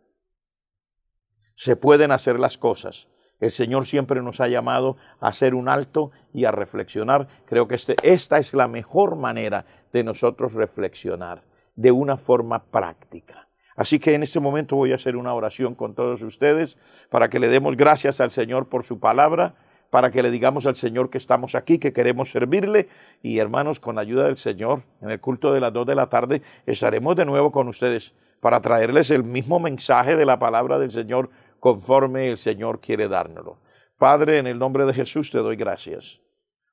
Se pueden hacer las cosas. El Señor siempre nos ha llamado a hacer un alto y a reflexionar. Creo que este, esta es la mejor manera de nosotros reflexionar de una forma práctica. Así que en este momento voy a hacer una oración con todos ustedes para que le demos gracias al Señor por su palabra, para que le digamos al Señor que estamos aquí, que queremos servirle. Y hermanos, con la ayuda del Señor, en el culto de las dos de la tarde estaremos de nuevo con ustedes para traerles el mismo mensaje de la palabra del Señor conforme el Señor quiere dárnoslo. Padre, en el nombre de Jesús te doy gracias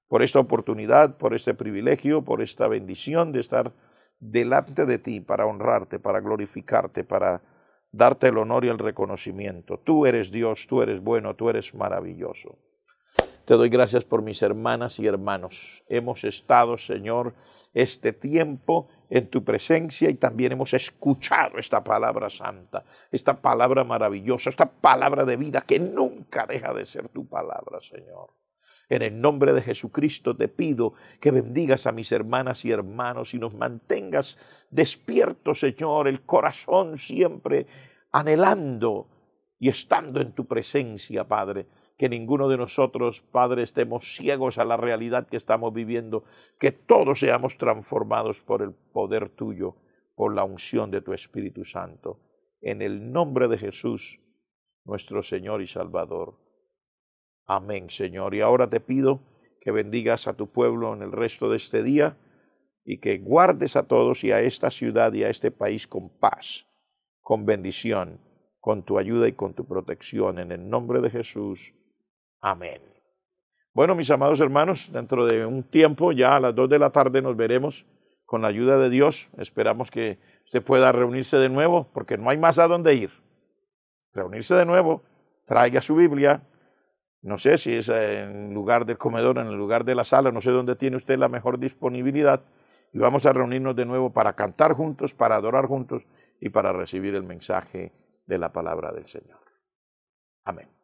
por esta oportunidad, por este privilegio, por esta bendición de estar delante de ti, para honrarte, para glorificarte, para darte el honor y el reconocimiento. Tú eres Dios, tú eres bueno, tú eres maravilloso. Te doy gracias por mis hermanas y hermanos. Hemos estado, Señor, este tiempo en tu presencia y también hemos escuchado esta palabra santa, esta palabra maravillosa, esta palabra de vida que nunca deja de ser tu palabra, Señor. En el nombre de Jesucristo te pido que bendigas a mis hermanas y hermanos y nos mantengas despiertos, Señor, el corazón siempre anhelando y estando en tu presencia, Padre. Que ninguno de nosotros, Padre, estemos ciegos a la realidad que estamos viviendo, que todos seamos transformados por el poder tuyo, por la unción de tu Espíritu Santo. En el nombre de Jesús, nuestro Señor y Salvador. Amén, Señor. Y ahora te pido que bendigas a tu pueblo en el resto de este día y que guardes a todos y a esta ciudad y a este país con paz, con bendición, con tu ayuda y con tu protección. En el nombre de Jesús. Amén. Bueno, mis amados hermanos, dentro de un tiempo, ya a las dos de la tarde nos veremos con la ayuda de Dios. Esperamos que usted pueda reunirse de nuevo porque no hay más a dónde ir. Reunirse de nuevo, traiga su Biblia. No sé si es en lugar del comedor, en el lugar de la sala, no sé dónde tiene usted la mejor disponibilidad. Y vamos a reunirnos de nuevo para cantar juntos, para adorar juntos y para recibir el mensaje de la palabra del Señor. Amén.